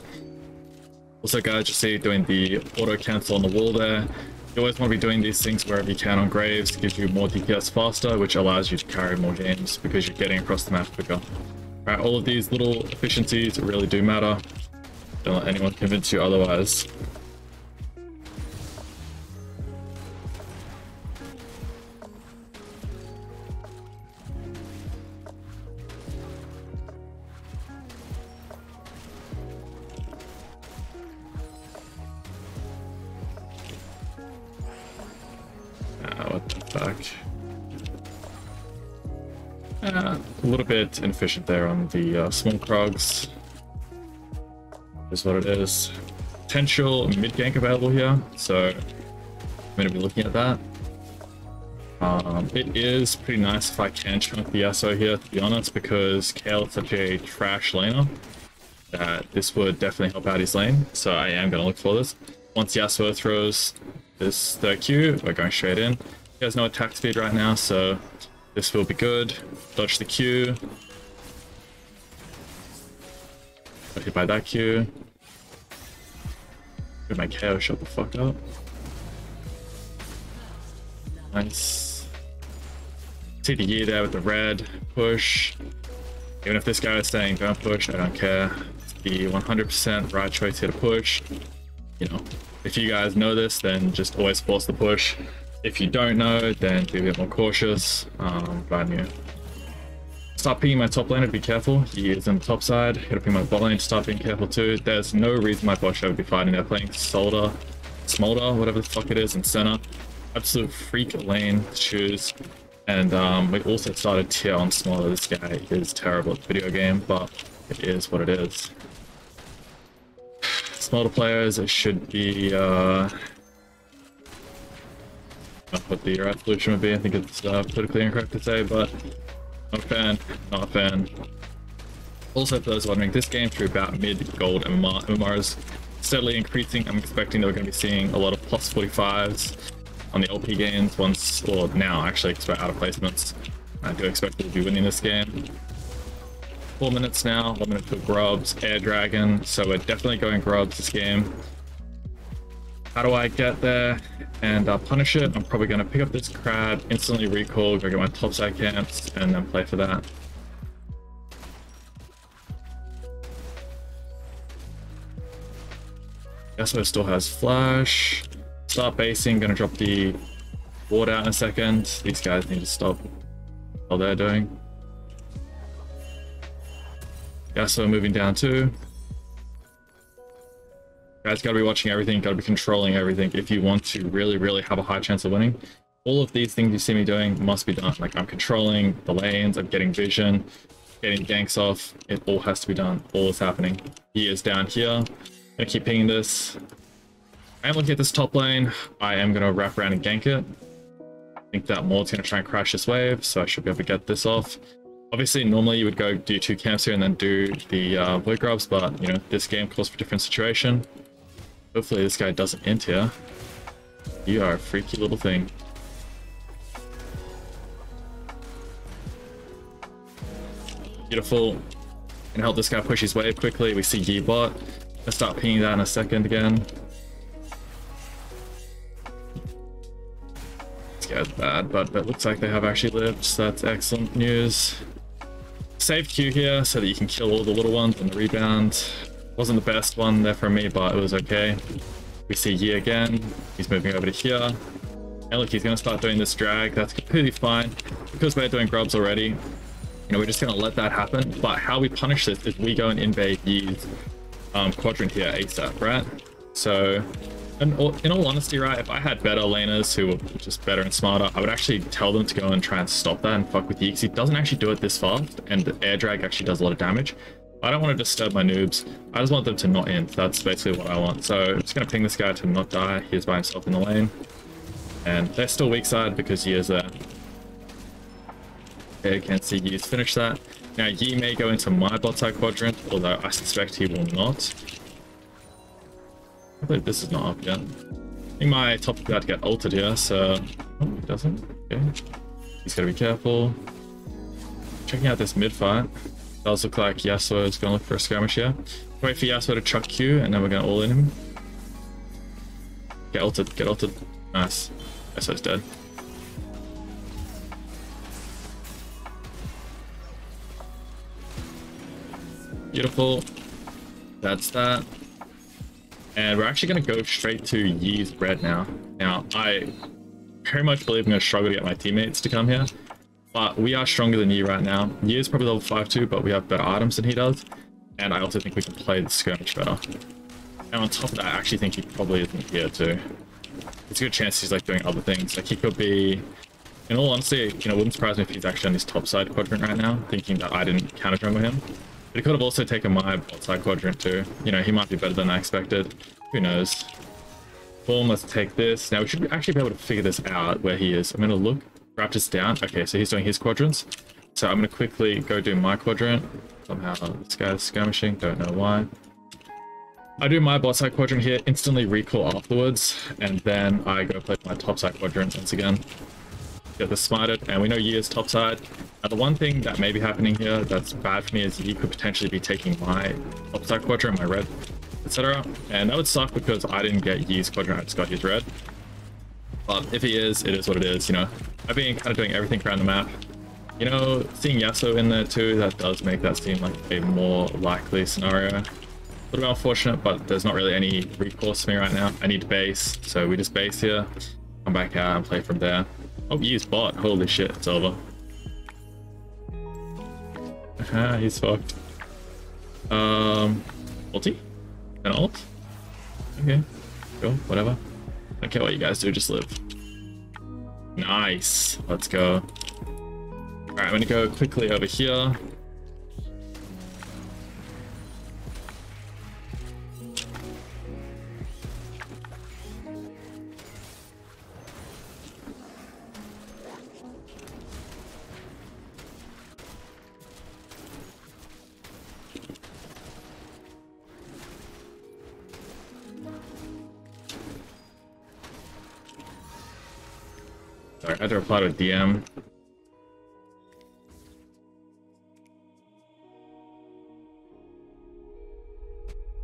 Also guys, just see doing the auto cancel on the wall there. You always want to be doing these things wherever you can on Graves. It gives you more DPS faster, which allows you to carry more games because you're getting across the map quicker. Right, all of these little efficiencies really do matter. Don't let anyone convince you otherwise. A little bit inefficient there on the small Krugs. Is what it is. Potential mid gank available here, so I'm going to be looking at that. It is pretty nice if I can chunk the Yasuo here, to be honest, because Kayle is such a trash laner that this would definitely help out his lane. So I am going to look for this. Once Yasuo throws this third Q, we're going straight in. He has no attack speed right now, so this will be good. Dodge the Q. Got hit by that Q. Did my KO shut the fuck up? Nice. See the Yi there with the red. Push. Even if this guy is saying don't push, I don't care. It's the 100% right choice here to push. You know, if you guys know this, then just always force the push. If you don't know, then be a bit more cautious. Brand new. Start pinging my top laner, be careful. He is on the top side. Gotta ping my bot lane, start being careful too. There's no reason my bot should ever be fighting. They're playing Smolder, whatever the fuck it is, in center. Absolute freak lane to choose. And we also started tier on Smolder. This guy is terrible at the video game, but it is what it is. Smolder players, it should be... Not what the right solution would be. I think it's politically incorrect to say, but not a fan, not a fan. Also, for those wondering, this game through about mid-gold MMR is steadily increasing. I'm expecting that we're going to be seeing a lot of plus 45s, on the LP games once, or now actually, because we're out of placements. I do expect we'll be winning this game. 4 minutes now, 1 minute for Grubs, Air Dragon, so we're definitely going Grubs this game. How do I get there and punish it? I'm probably going to pick up this crab, instantly recall, go get my topside camps, and then play for that. Yasuo still has flash. Start basing, going to drop the ward out in a second. These guys need to stop what they're doing. Yasuo moving down too. Guys, gotta be watching everything, gotta be controlling everything if you want to really have a high chance of winning. All of these things you see me doing must be done. Like, I'm controlling the lanes, I'm getting vision, getting ganks off. It all has to be done. All is happening. He is down here. Gonna keep pinging this. I am looking at this top lane. I am gonna wrap around and gank it. I think that Mord's gonna try and crash this wave, so I should be able to get this off. Obviously, normally you would go do 2 camps here and then do the Void Grubs, but you know, this game calls for a different situation. Hopefully this guy doesn't int here. You are a freaky little thing. Beautiful. Can help this guy push his wave quickly. We see Yi bot. Let's start pinging that in a second again. This guy's bad, but it looks like they have actually lived, so that's excellent news. Save Q here so that you can kill all the little ones on the rebound. Wasn't the best one there for me, but it was okay. We see Yi again. He's moving over to here. And look, he's going to start doing this drag. That's completely fine because we're doing Grubs already. You know, we're just going to let that happen. But how we punish this is we go and invade Yi's quadrant here ASAP, right? So, in all honesty, right, if I had better laners who were just better and smarter, I would actually tell them to go and try and stop that and fuck with Yi, because he doesn't actually do it this fast, and the air drag actually does a lot of damage. I don't want to disturb my noobs. I just want them to not int. That's basically what I want. So I'm just going to ping this guy to not die. He is by himself in the lane. And they're still weak side because Yi is there. Okay, I can see Yi's finished that. Now Yi may go into my bot side quadrant, although I suspect he will not. I believe this is not up yet. I think my top is about to get ulted here, so... Oh, he doesn't. Okay. He's got to be careful. Checking out this mid fight. Does look like Yasuo is going to look for a skirmish here. Wait for Yasuo to chuck Q, and then we're going to all in him. Get ulted, get ulted. Nice. Yasuo's dead. Beautiful. That's that. And we're actually going to go straight to Yi's red now. Now, I very much believe I'm going to struggle to get my teammates to come here. But we are stronger than Yi right now. Yi is probably level 5 too, but we have better items than he does. And I also think we can play the skirmish better. And on top of that, I actually think he probably isn't here too. It's a good chance he's like doing other things. Like he could be... In all honesty, you know, it wouldn't surprise me if he's actually on his top side quadrant right now, thinking that I didn't counter jungle him. But he could have also taken my bot side quadrant too. You know, he might be better than I expected. Who knows? Boom, let's take this. Now we should actually be able to figure this out where he is. I'm going to look. Raptor's down. Okay, so he's doing his quadrants. So I'm going to quickly go do my quadrant. Somehow this guy's skirmishing. Don't know why. I do my bot side quadrant here. Instantly recall afterwards. And then I go play my top side quadrant once again. Get this smited. And we know Yi is top side. Now the one thing that may be happening here that's bad for me is Yi could potentially be taking my top side quadrant, my red, etc. And that would suck because I didn't get Yi's quadrant. I just got his red. But if he is, it is what it is, you know. I've been kind of doing everything around the map. You know, seeing Yasuo in there too, that does make that seem like a more likely scenario. A little bit unfortunate, but there's not really any recourse for me right now. I need base, so we just base here. Come back out and play from there. Oh, Yi's bot. Holy shit, it's over. Haha, he's fucked. Ulti? An ult? Okay, cool, whatever. I don't care what you guys do, just live. Nice, let's go. All right, I'm gonna go quickly over here. Alright, I have to reply to DM.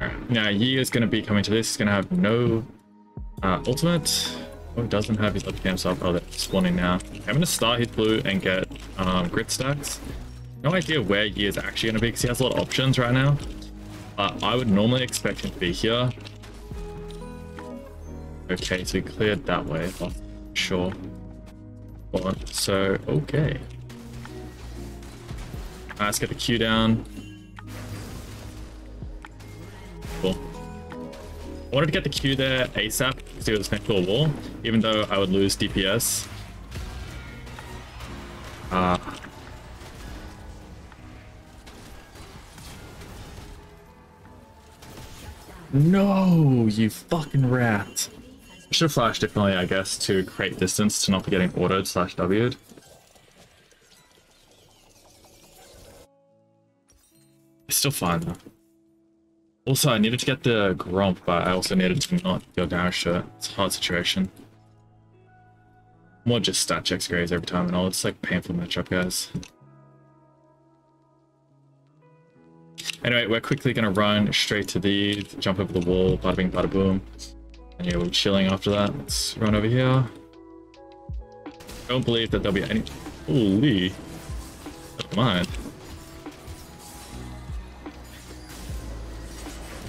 Alright, now Yi is going to be coming to this. He's going to have no ultimate. Oh, he doesn't have his left cam, so I'll probably spawning now. Okay, I'm going to start his blue and get grit stacks. No idea where Yi is actually going to be because he has a lot of options right now. I would normally expect him to be here. Okay, so he cleared that way. Oh, sure. So, okay. Right, let's get the Q down. Cool. I wanted to get the Q there ASAP because it was next to a wall, even though I would lose DPS. No, you fucking rat. I should flash differently, I guess, to create distance to not be getting autoed slash W'd. It's still fine though. Also, I needed to get the Gromp, but I also needed to not deal damage to it. It's a hard situation. More just stat checks Graves every time and all. It's like painful matchup, guys. Anyway, we're quickly gonna run straight to the jump over the wall, bada bing, bada boom. And yeah, we're chilling after that. Let's run over here. Don't believe that there'll be any. Holy. Never mind.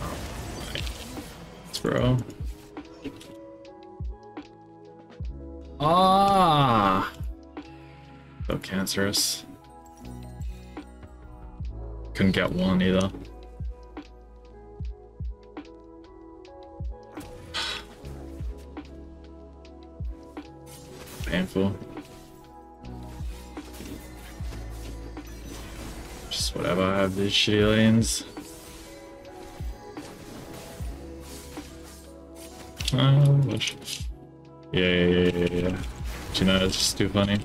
Oh my. Thanks, bro. Ah. So cancerous. Couldn't get one either. Painful. Just whatever, I have these shitty lanes. Oh, yeah. Do you know, it's just too funny.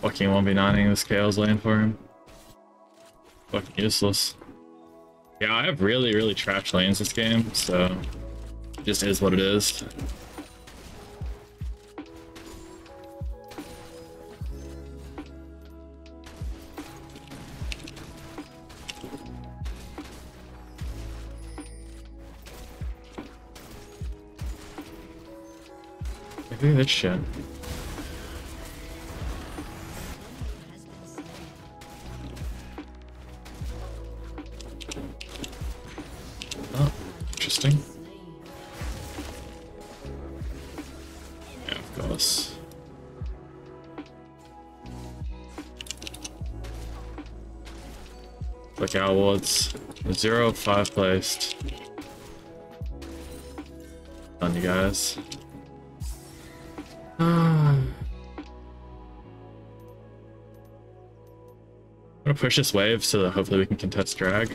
Fucking 1v9ing this Chaos lane for him. Fucking useless. Yeah, I have really, really trash lanes this game, so it just is what it is. Look at this shit. Our wards 0-5 placed. Done, you guys. I'm gonna push this wave so that hopefully we can contest drag.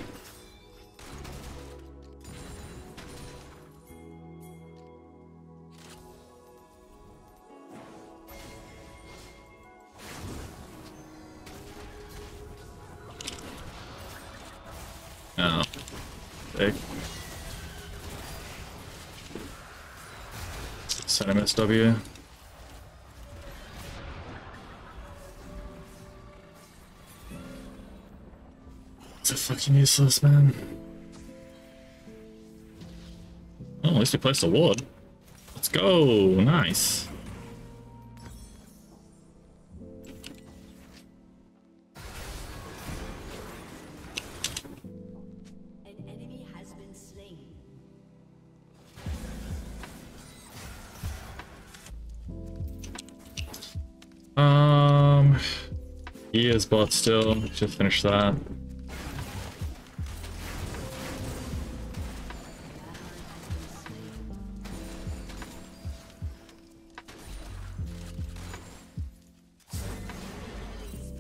W. It's a fucking useless man. Oh, at least we placed a ward. Let's go. Nice. He is bot still, just finish that.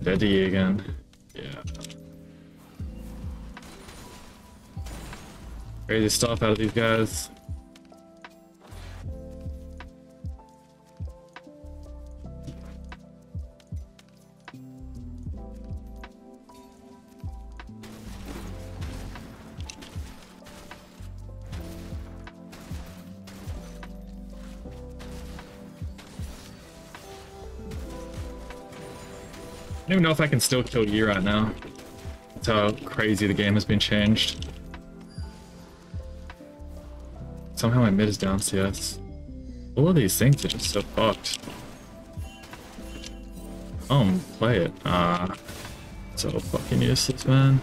Dead E again. Yeah. Crazy stuff out of these guys. don't even know if I can still kill Yi right now. That's how crazy the game has been changed. Somehow my mid is down CS. All of these things are just so fucked. Oh, play it. So fucking useless, man.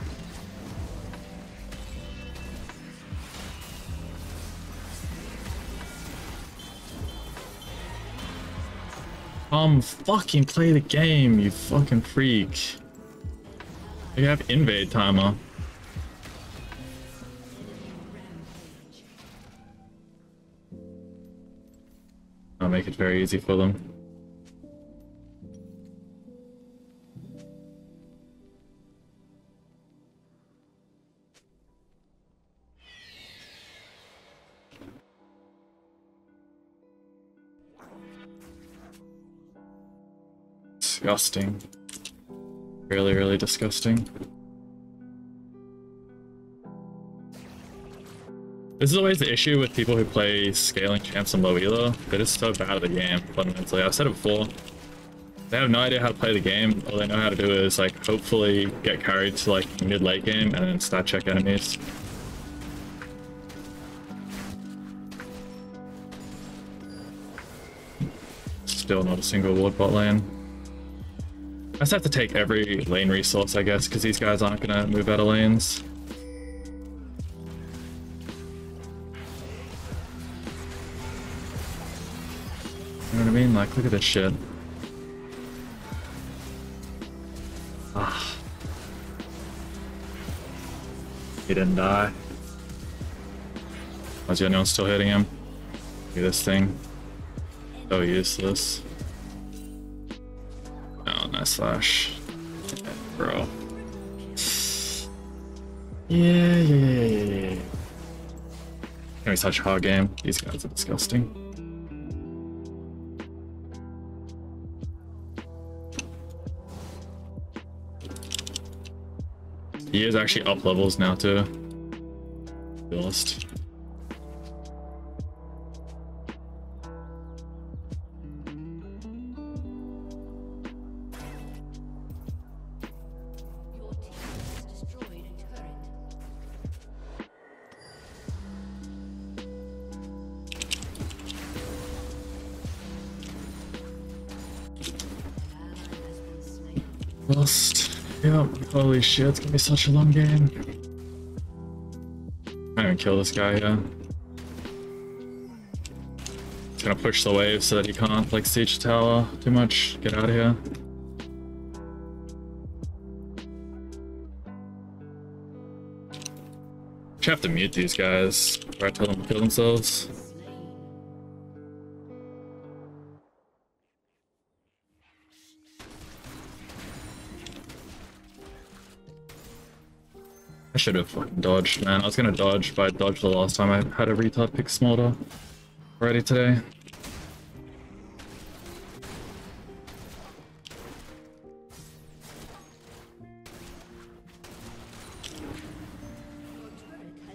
Fucking play the game, you fucking freak. You have invade timer. I'll make it very easy for them. Disgusting. Really, really disgusting. This is always the issue with people who play scaling champs and low elo. They're just so bad at the game, fundamentally. I've said it before. They have no idea how to play the game. All they know how to do is, like, hopefully get carried to, like, mid-late game and then stat check enemies. Still not a single ward bot lane. I just have to take every lane resource, I guess, because these guys aren't going to move out of lanes. You know what I mean? Like, look at this shit. Ah. He didn't die. Why is the anyone still hitting him? Look at this thing. So useless. Oh, nice flash. Yeah, bro. Yeah. It's gonna be such a hard game. These guys are disgusting. He is actually up levels now too. Lost. Holy shit, it's gonna be such a long game. I'm gonna kill this guy here. It's gonna push the wave so that he can't, like, siege the tower too much. Get out of here. I have to mute these guys before I tell them to kill themselves. Should have fucking dodged, man. I was gonna dodge, but I dodged the last time I had a retard pick Smolder already today.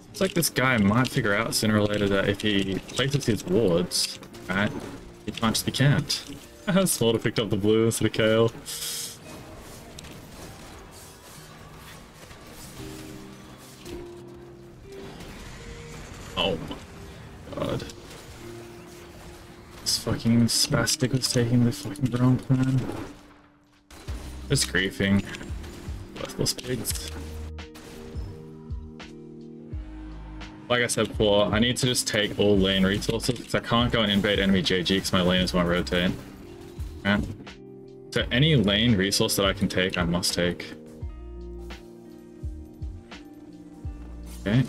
It's like this guy might figure out sooner or later that if he places his wards, right, he can't just be camped. Smolder picked up the blue instead of Kayle. Oh my god. This fucking spastic was taking the fucking drone plan. Just griefing. Worthless pigs. Like I said before, I need to just take all lane resources because I can't go and invade enemy JG because my lane is my rotate. Yeah. So any lane resource that I can take, I must take. Okay.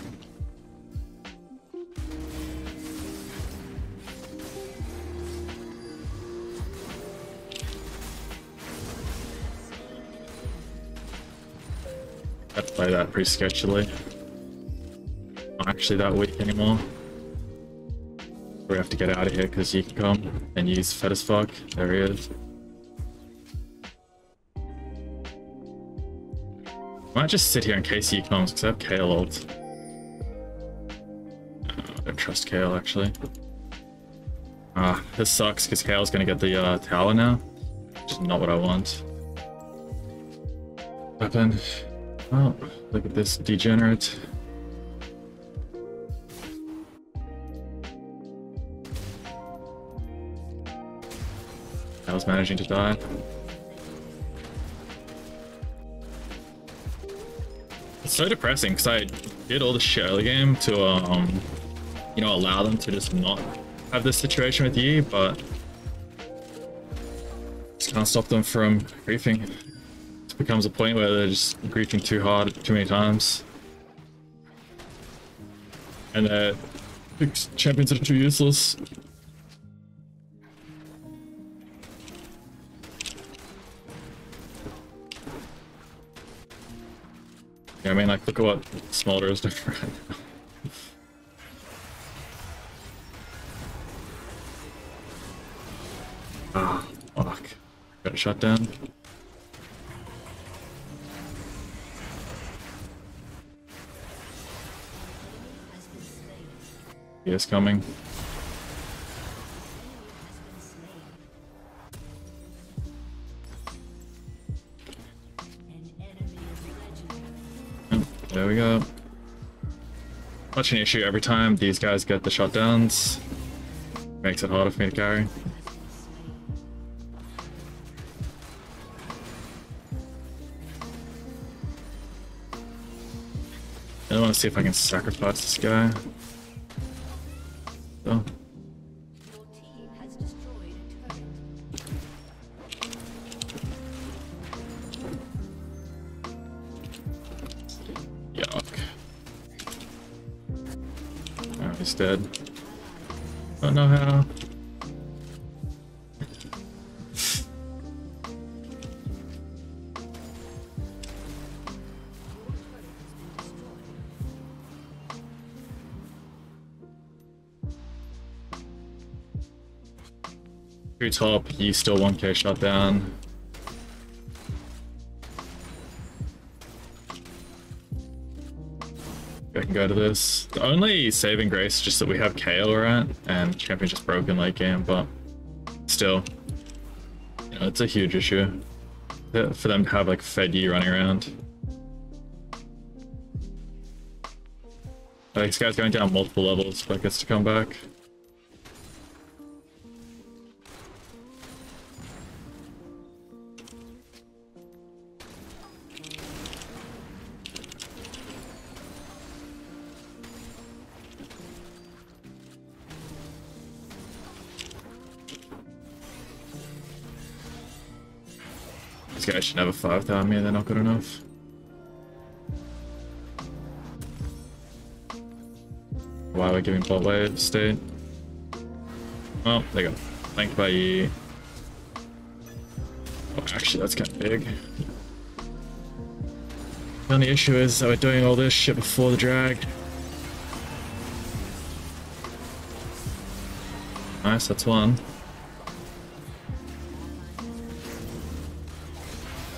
I play that pretty sketchily. Not actually that weak anymore. We have to get out of here because you can come and use fed as fuck. There he is. I might just sit here in case he comes because I have Kayle ult. I don't trust Kayle actually. This sucks because Kayle's gonna get the tower now. Which is not what I want. Weapon. Oh, look at this degenerate. I was managing to die. It's so depressing because I did all the shit early game to, you know, allow them to just not have this situation with Yi, but just can't stop them from griefing. It becomes a point where they're just griefing too hard too many times. And their champions are too useless. I mean, like, look at what Smolder is doing right now. Ah, fuck. Got a shutdown. He is coming. There we go. Such an issue every time these guys get the shutdowns. Makes it harder for me to carry. I want to see if I can sacrifice this guy. So. Dead. Don't know how. Through top, you still 1k shot down. I can go to this. The only saving grace is just that we have Kayle right and champion just broken late game, but still, you know, it's a huge issue for them to have like Fed Yi running around. Like, this guy's going down multiple levels, but gets to come back. I should have a 5-time here, they're not good enough. Why we're giving bot wave state? Well, there you go. Flanked by Yi. Oh, actually, that's kind of big. The only issue is that we're doing all this shit before the drag. Nice, that's one.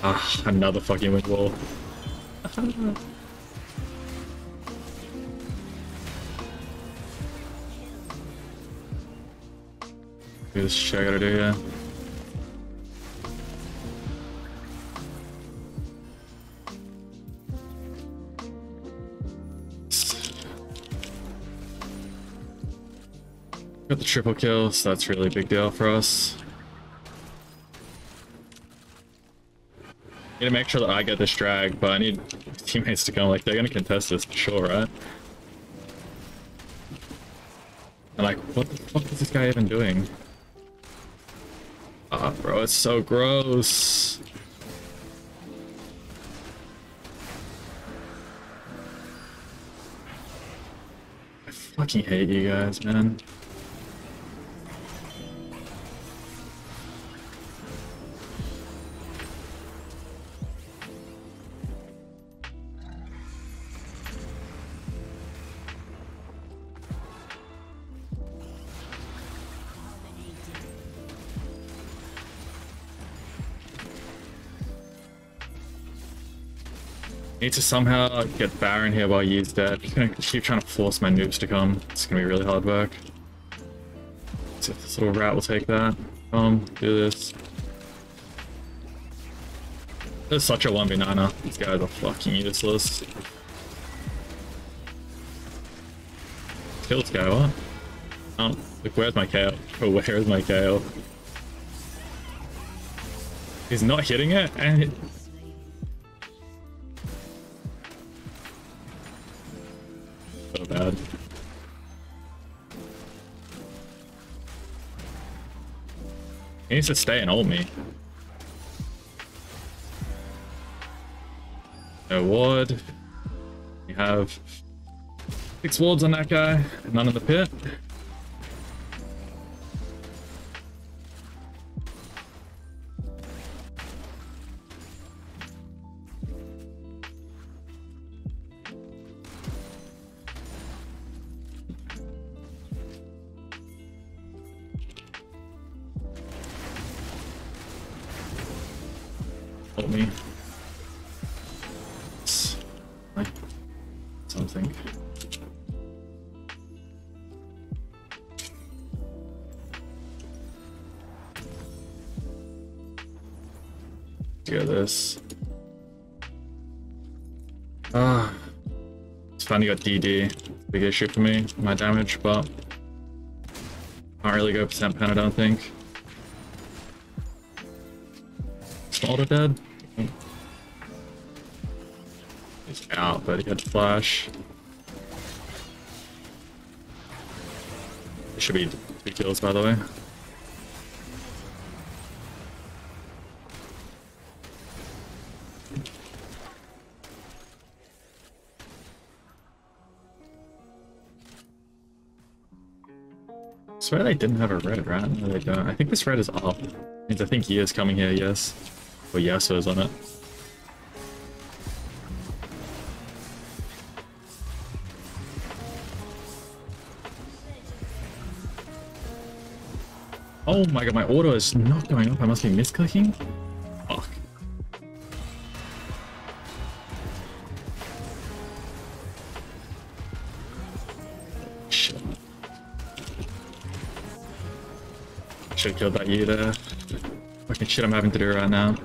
Ah, another fucking wind wall. Do this shit I gotta do here. Got the triple kill, so that's really a big deal for us. I need to make sure that I get this drag, but I need teammates to come, like, they're gonna contest this for sure, right? And like, what the fuck is this guy even doing? Ah, bro, it's so gross. I fucking hate you guys, man. Need to somehow get Baron here while Yi's dead. I'm gonna keep trying to force my noobs to come. It's gonna be really hard work. Let's see if this little rat will take that. Do this. This is such a 1v9er. These guys are fucking useless. Kills go up. Oh, look, where's my Kayle? Oh, where is my Kayle? He's not hitting it, and it... so bad. He needs to stay and ult me. No ward. We have 6 wards on that guy. None in the pit. Help me. Something. Do this. Ah, it's finally got DD. Big issue for me, my damage, but can't really go percent pen, I don't think. Smolder dead. He's out, but he had flash. It should be 2 kills, by the way. I swear they didn't have a red, right? No, they don't. I think this red is up. I think he is coming here, yes. Or Yasuo is on it. Oh my god, my auto is not going up. I must be misclicking. Fuck. Shit. Should have killed that Yi there. Fucking shit I'm having to do right now.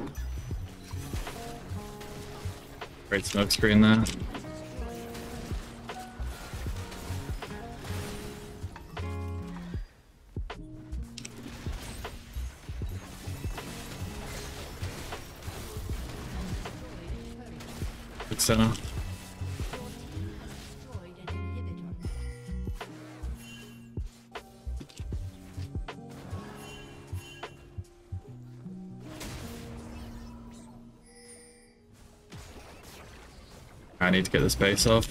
Great smoke screen there. Center. I need to get this base off.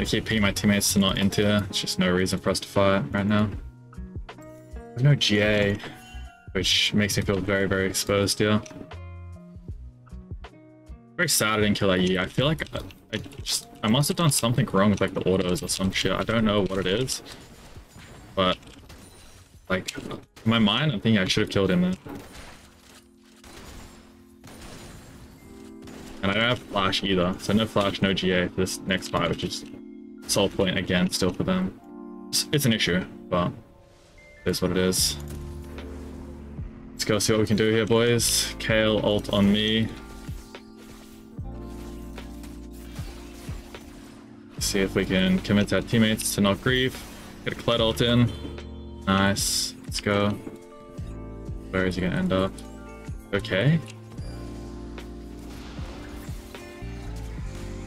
I keep pinging my teammates to not enter. It's just no reason for us to fight right now. I have no GA, which makes me feel very, very exposed here. Very sad I didn't kill that Yi. I feel like I must have done something wrong with like the autos or some shit. I don't know what it is, but like in my mind, I'm thinking I should have killed him then. And I don't have flash either, so no flash, no GA for this next fight, which is soul point again still for them. It's an issue, but it is what it is. Let's go see what we can do here, boys. Kayle ult on me. See if we can commit our teammates to not grieve. Get a Kled ult in. Nice. Let's go. Where is he gonna end up? Okay.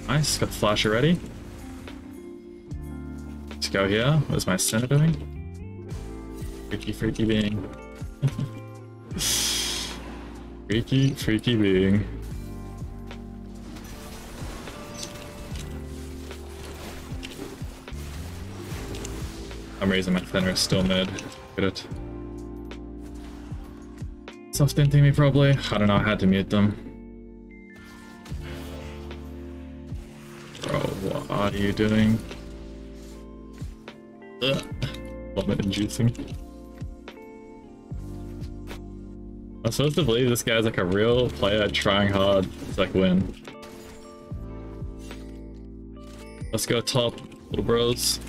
Nice. Got the flash already. Let's go here. What's my center doing? Freaky, freaky being. Freaky, freaky being. I'm raising my center, still mid. Get it. Soft inting me probably. I don't know, I had to mute them. Bro, what are you doing? Ugh. Vomit inducing. I'm supposed to believe this guy's like a real player trying hard to like win. Let's go top, little bros.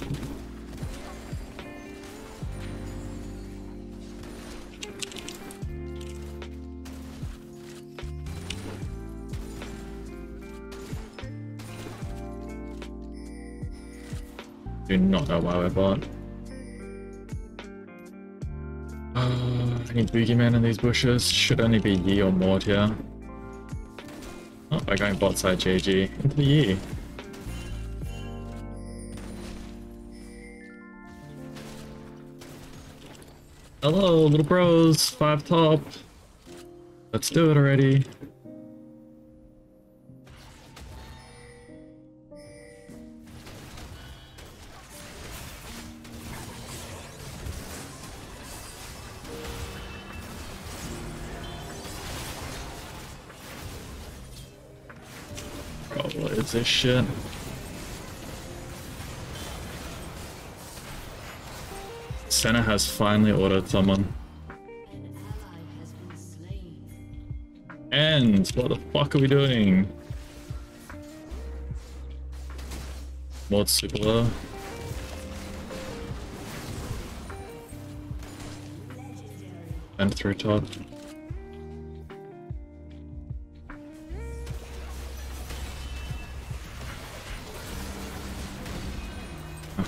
do not know why we're bot. I need boogeyman in these bushes. Should only be Yi or Mord here. Oh, we're going bot side JG. Into the Yi. Hello, little bros. 5 top. Let's do it already. What is this shit? Senna has finally ordered someone. Ends! What the fuck are we doing? Mod super low. And through top.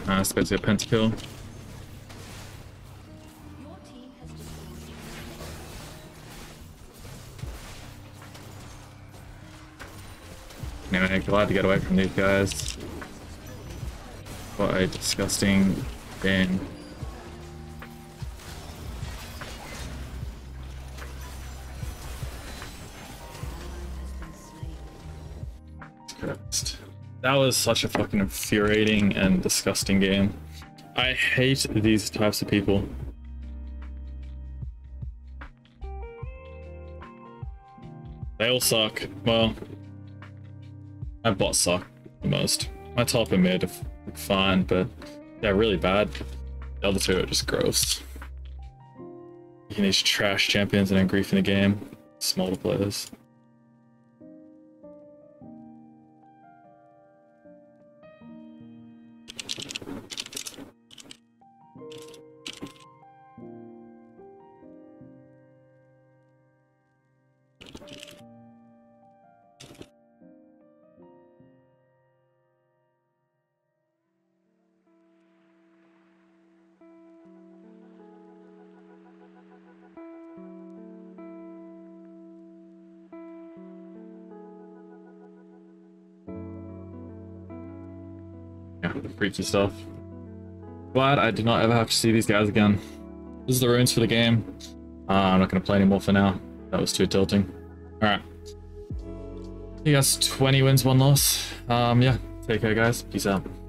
I suppose you have pentakill. Anyway, glad to get away from these guys. What a disgusting bin. That was such a fucking infuriating and disgusting game. I hate these types of people. They all suck. Well, my bots suck the most. My top and mid are fine, but they're really bad. The other two are just gross. You can use trash champions and then grief in the game. Smolder players. Freaky stuff. Glad I did not ever have to see these guys again. This is the runes for the game. I'm not going to play anymore for now. That was too tilting. Alright. You guys, 20 wins, 1 loss. Yeah, take care guys. Peace out.